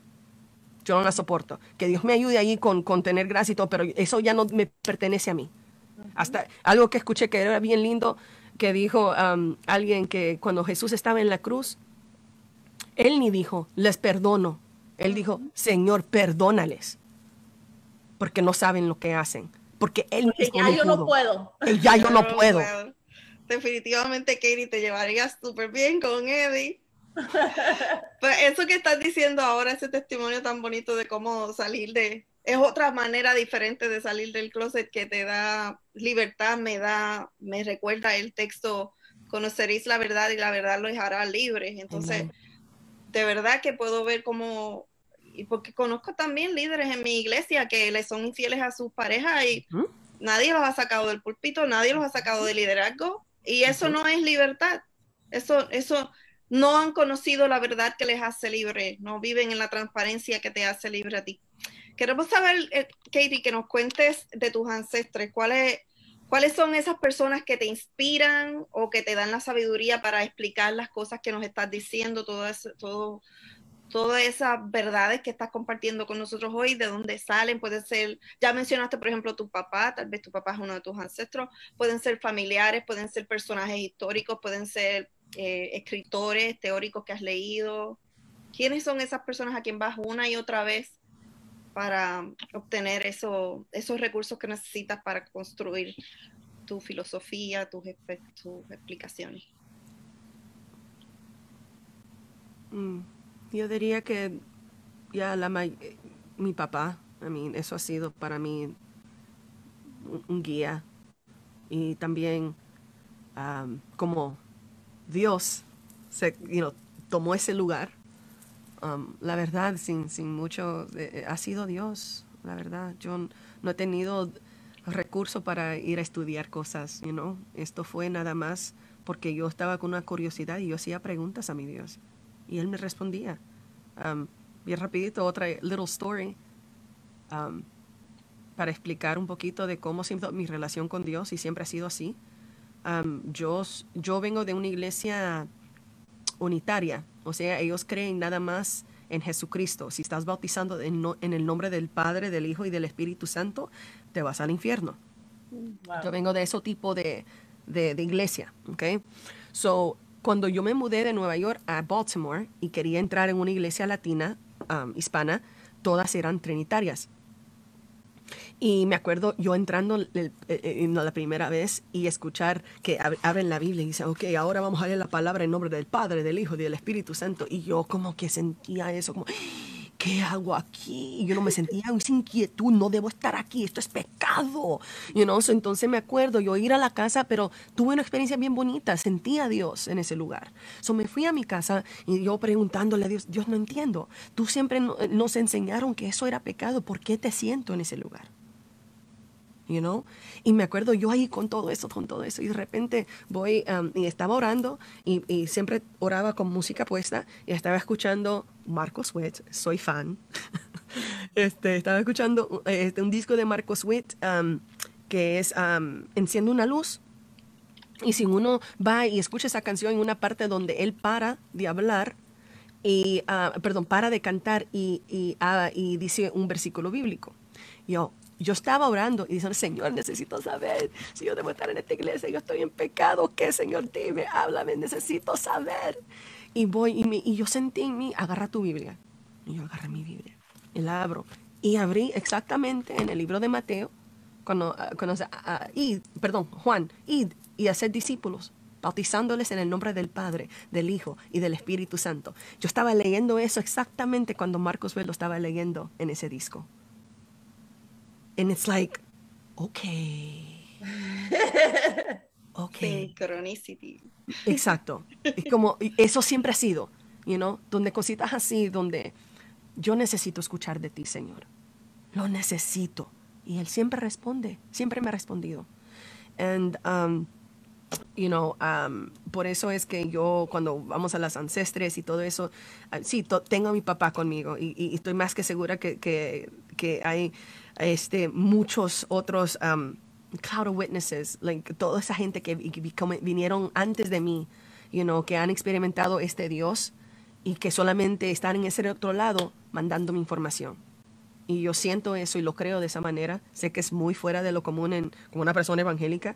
Yo no la soporto. Que Dios me ayude ahí con, con tener gracia y todo, pero eso ya no me pertenece a mí. Mm-hmm. Hasta algo que escuché que era bien lindo, que dijo um, alguien que cuando Jesús estaba en la cruz, Él ni dijo, les perdono. Él dijo, Señor, perdónales, porque no saben lo que hacen. Porque Él porque ya yo pudo. no puedo. Él ya yo, yo no, no puedo. puedo. Definitivamente, Katie, te llevarías súper bien con Eddie. Pues eso que estás diciendo ahora, ese testimonio tan bonito de cómo salir de... Es otra manera diferente de salir del closet que te da libertad, me da, me recuerda el texto, conoceréis la verdad y la verdad los hará libres. Entonces, Amen. De verdad que puedo ver cómo, y porque conozco también líderes en mi iglesia que les son infieles a sus parejas y ¿Mm? Nadie los ha sacado del púlpito, nadie los ha sacado de liderazgo, y eso uh-huh. no es libertad, eso, eso no han conocido la verdad que les hace libre, no viven en la transparencia que te hace libre a ti. Queremos saber, eh, Katie, que nos cuentes de tus ancestres. ¿Cuáles, ¿Cuáles son esas personas que te inspiran o que te dan la sabiduría para explicar las cosas que nos estás diciendo, todas, todo, todas esas verdades que estás compartiendo con nosotros hoy? ¿De dónde salen? Puede ser, ya mencionaste, por ejemplo, tu papá, tal vez tu papá es uno de tus ancestros. Pueden ser familiares, pueden ser personajes históricos, pueden ser eh, escritores, teóricos que has leído. ¿Quiénes son esas personas a quien vas una y otra vez para obtener eso, esos recursos que necesitas para construir tu filosofía, tus, tus explicaciones? Mm, yo diría que ya la mi papá, I mean, eso ha sido para mí un, un guía. Y también um, como Dios se, you know, tomó ese lugar. Um, la verdad, sin, sin mucho, eh, ha sido Dios, la verdad. Yo no he tenido recursos para ir a estudiar cosas, you know. Esto fue nada más porque yo estaba con una curiosidad y yo hacía preguntas a mi Dios. Y Él me respondía. Um, bien rapidito, otra little story um, para explicar un poquito de cómo siempre mi relación con Dios, y siempre ha sido así. Um, yo, yo vengo de una iglesia unitaria. O sea, ellos creen nada más en Jesucristo. Si estás bautizando en, no, en el nombre del Padre, del Hijo y del Espíritu Santo, te vas al infierno. Wow. Yo vengo de ese tipo de, de, de iglesia, ¿ok? So, cuando yo me mudé de Nueva York a Baltimore y quería entrar en una iglesia latina, um, hispana, todas eran trinitarias. Y me acuerdo yo entrando el, el, el, la primera vez y escuchar que ab, abren la Biblia y dicen, ok, ahora vamos a leer la palabra en nombre del Padre, del Hijo y del Espíritu Santo. Y yo como que sentía eso, como, ¿qué hago aquí? Y yo no me sentía sin inquietud, no debo estar aquí, esto es pecado. You know? So, entonces me acuerdo yo ir a la casa, pero tuve una experiencia bien bonita, sentí a Dios en ese lugar. So, me fui a mi casa y yo preguntándole a Dios, Dios, no entiendo. Tú siempre no, nos enseñaron que eso era pecado, ¿por qué te siento en ese lugar? You know? Y me acuerdo yo ahí con todo eso, con todo eso, y de repente voy um, y estaba orando y, y siempre oraba con música puesta y estaba escuchando Marcos Witt, soy fan. este, estaba escuchando este, un disco de Marcos Witt um, que es um, Enciende una Luz. Y si uno va y escucha esa canción en una parte donde él para de hablar y, uh, perdón, para de cantar y, y, uh, y dice un versículo bíblico. Yo, Yo estaba orando y diciendo, Señor, necesito saber si yo debo estar en esta iglesia, yo estoy en pecado, ¿qué, Señor? Dime, háblame, necesito saber. Y voy, y, me, y yo sentí en mí, agarra tu Biblia. Y yo agarré mi Biblia, y la abro. Y abrí exactamente en el libro de Mateo, cuando, cuando uh, id, perdón, Juan, id y hacer discípulos, bautizándoles en el nombre del Padre, del Hijo y del Espíritu Santo. Yo estaba leyendo eso exactamente cuando Marcos Velo estaba leyendo en ese disco. And it's like, okay, okay. Synchronicity. Exacto. Es como, eso siempre ha sido, you know, donde cositas así, donde yo necesito escuchar de ti, Señor. Lo necesito. Y Él siempre responde, siempre me ha respondido. And, um, you know, um, por eso es que yo, cuando vamos a las ancestres y todo eso, uh, sí, to tengo a mi papá conmigo y, y, y estoy más que segura que, que, que hay... Este, muchos otros um, cloud of witnesses, like, toda esa gente que, que, que vinieron antes de mí, you know, que han experimentado este Dios y que solamente están en ese otro lado mandándome información. Y yo siento eso y lo creo de esa manera. Sé que es muy fuera de lo común en, como una persona evangélica,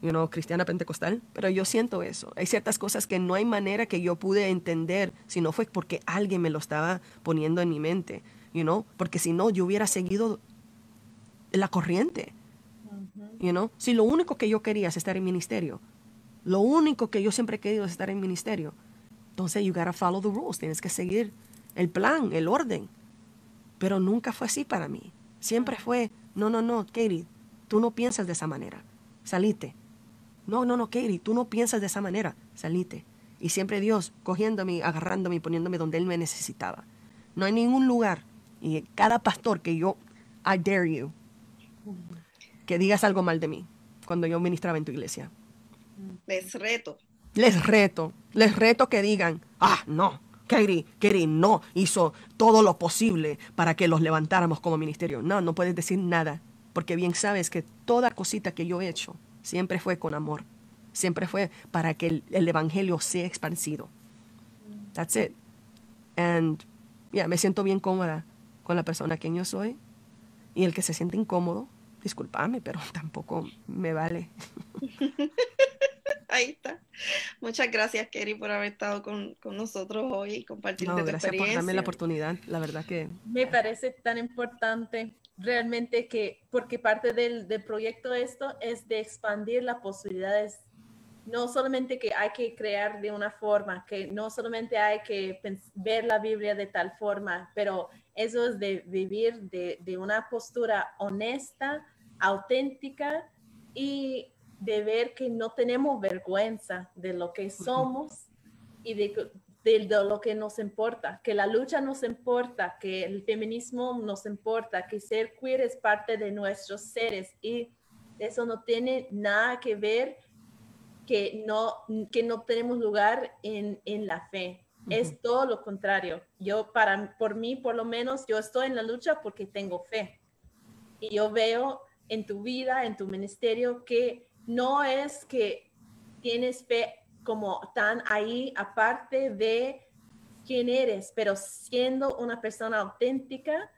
you know, cristiana pentecostal, pero yo siento eso. Hay ciertas cosas que no hay manera que yo pude entender si no fue porque alguien me lo estaba poniendo en mi mente, you know, porque si no yo hubiera seguido la corriente, you know? Si lo único que yo quería es estar en ministerio, lo único que yo siempre he querido es estar en ministerio, Entonces, you gotta follow the rules. Tienes que seguir el plan, el orden. Pero nunca fue así para mí. Siempre fue, no, no, no, Katie, tú no piensas de esa manera. Salite. No, no, no, Katie, tú no piensas de esa manera. Salite. Y siempre Dios cogiéndome, agarrándome y poniéndome donde Él me necesitaba. No hay ningún lugar. Y cada pastor que yo, I dare you, que digas algo mal de mí cuando yo ministraba en tu iglesia. Les reto. Les reto. Les reto que digan, ah, no, Katie, Katie no hizo todo lo posible para que los levantáramos como ministerio. No, no puedes decir nada, porque bien sabes que toda cosita que yo he hecho siempre fue con amor. Siempre fue para que el, el evangelio sea expandido. That's it. And, yeah, me siento bien cómoda con la persona que yo soy. Y el que se siente incómodo, disculpame, pero tampoco me vale. Ahí está. Muchas gracias, Katie, por haber estado con, con nosotros hoy y compartir no, tu experiencia. Gracias por darme la oportunidad. La verdad que... Me parece tan importante realmente que, porque parte del, del proyecto de esto es de expandir las posibilidades. No solamente que hay que crear de una forma, que no solamente hay que ver la Biblia de tal forma, pero eso es de vivir de, de una postura honesta, auténtica y de ver que no tenemos vergüenza de lo que somos y de, de, de lo que nos importa, que la lucha nos importa, que el feminismo nos importa, que ser queer es parte de nuestros seres y eso no tiene nada que ver que no, que no tenemos lugar en, en la fe. Uh-huh. Es todo lo contrario. Yo, para, por mí, por lo menos, yo estoy en la lucha porque tengo fe. Y yo veo en tu vida, en tu ministerio, que no es que tienes fe como tan ahí, aparte de quién eres, pero siendo una persona auténtica,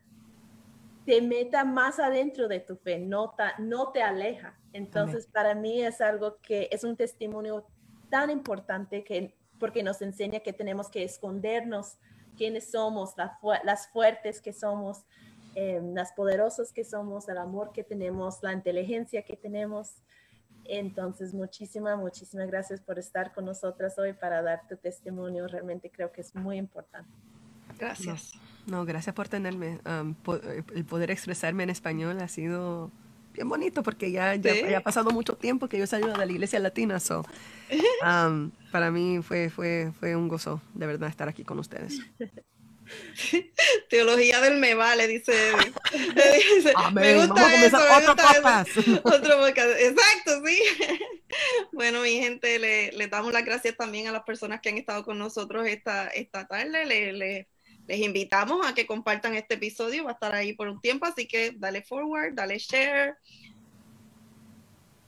te meta más adentro de tu fe, no, ta, no te aleja. Entonces, amén. Para mí es algo que es un testimonio tan importante que, porque nos enseña que tenemos que escondernos, quiénes somos, la, las fuertes que somos, eh, las poderosas que somos, el amor que tenemos, la inteligencia que tenemos. Entonces, muchísimas, muchísimas gracias por estar con nosotras hoy para dar tu testimonio. Realmente creo que es muy importante. Gracias. No, no, gracias por tenerme. Um, po el poder expresarme en español ha sido bien bonito porque ya, ya, ¿sí? ya ha pasado mucho tiempo que yo salí de la iglesia latina. So, um, para mí fue, fue, fue un gozo de verdad estar aquí con ustedes. Teología del me vale, dice Eddie. Me gusta eso, me gusta eso. Otro podcast. Exacto, sí. Bueno, mi gente, le, le damos las gracias también a las personas que han estado con nosotros esta, esta tarde. Le, le, les invitamos a que compartan este episodio. Va a estar ahí por un tiempo, así que dale forward, dale share.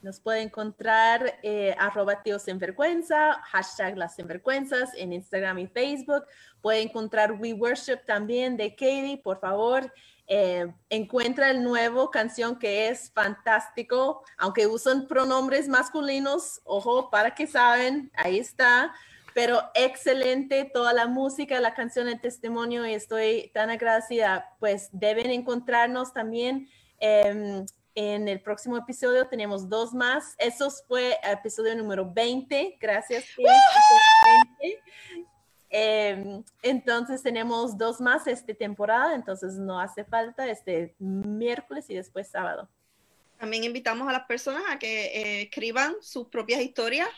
Nos puede encontrar eh, arroba Tío Sinvergüenza, hashtag Las Sinvergüenzas en Instagram y Facebook. Puede encontrar We Worship también de Katie, por favor. Eh, encuentra el nuevo canción que es fantástico, aunque usan pronombres masculinos, ojo, para que saben, ahí está. Pero excelente toda la música, la canción, el testimonio y estoy tan agradecida. Pues deben encontrarnos también. Eh, En el próximo episodio tenemos dos más. Eso fue episodio número veinte. Gracias. veinte. Eh, entonces tenemos dos más esta temporada. Entonces no hace falta este miércoles y después sábado. También invitamos a las personas a que eh, escriban sus propias historias,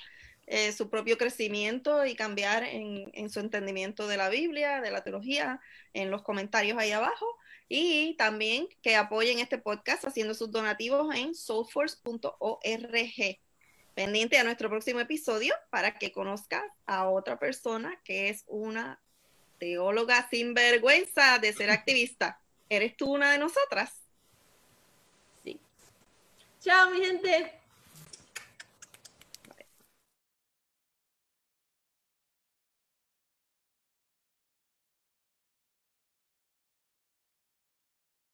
eh, su propio crecimiento y cambiar en, en su entendimiento de la Biblia, de la teología, en los comentarios ahí abajo. Y también que apoyen este podcast haciendo sus donativos en soulforce punto org. Pendiente a nuestro próximo episodio para que conozcas a otra persona que es una teóloga sin vergüenza de ser activista. ¿Eres tú una de nosotras? Sí. Chao, mi gente.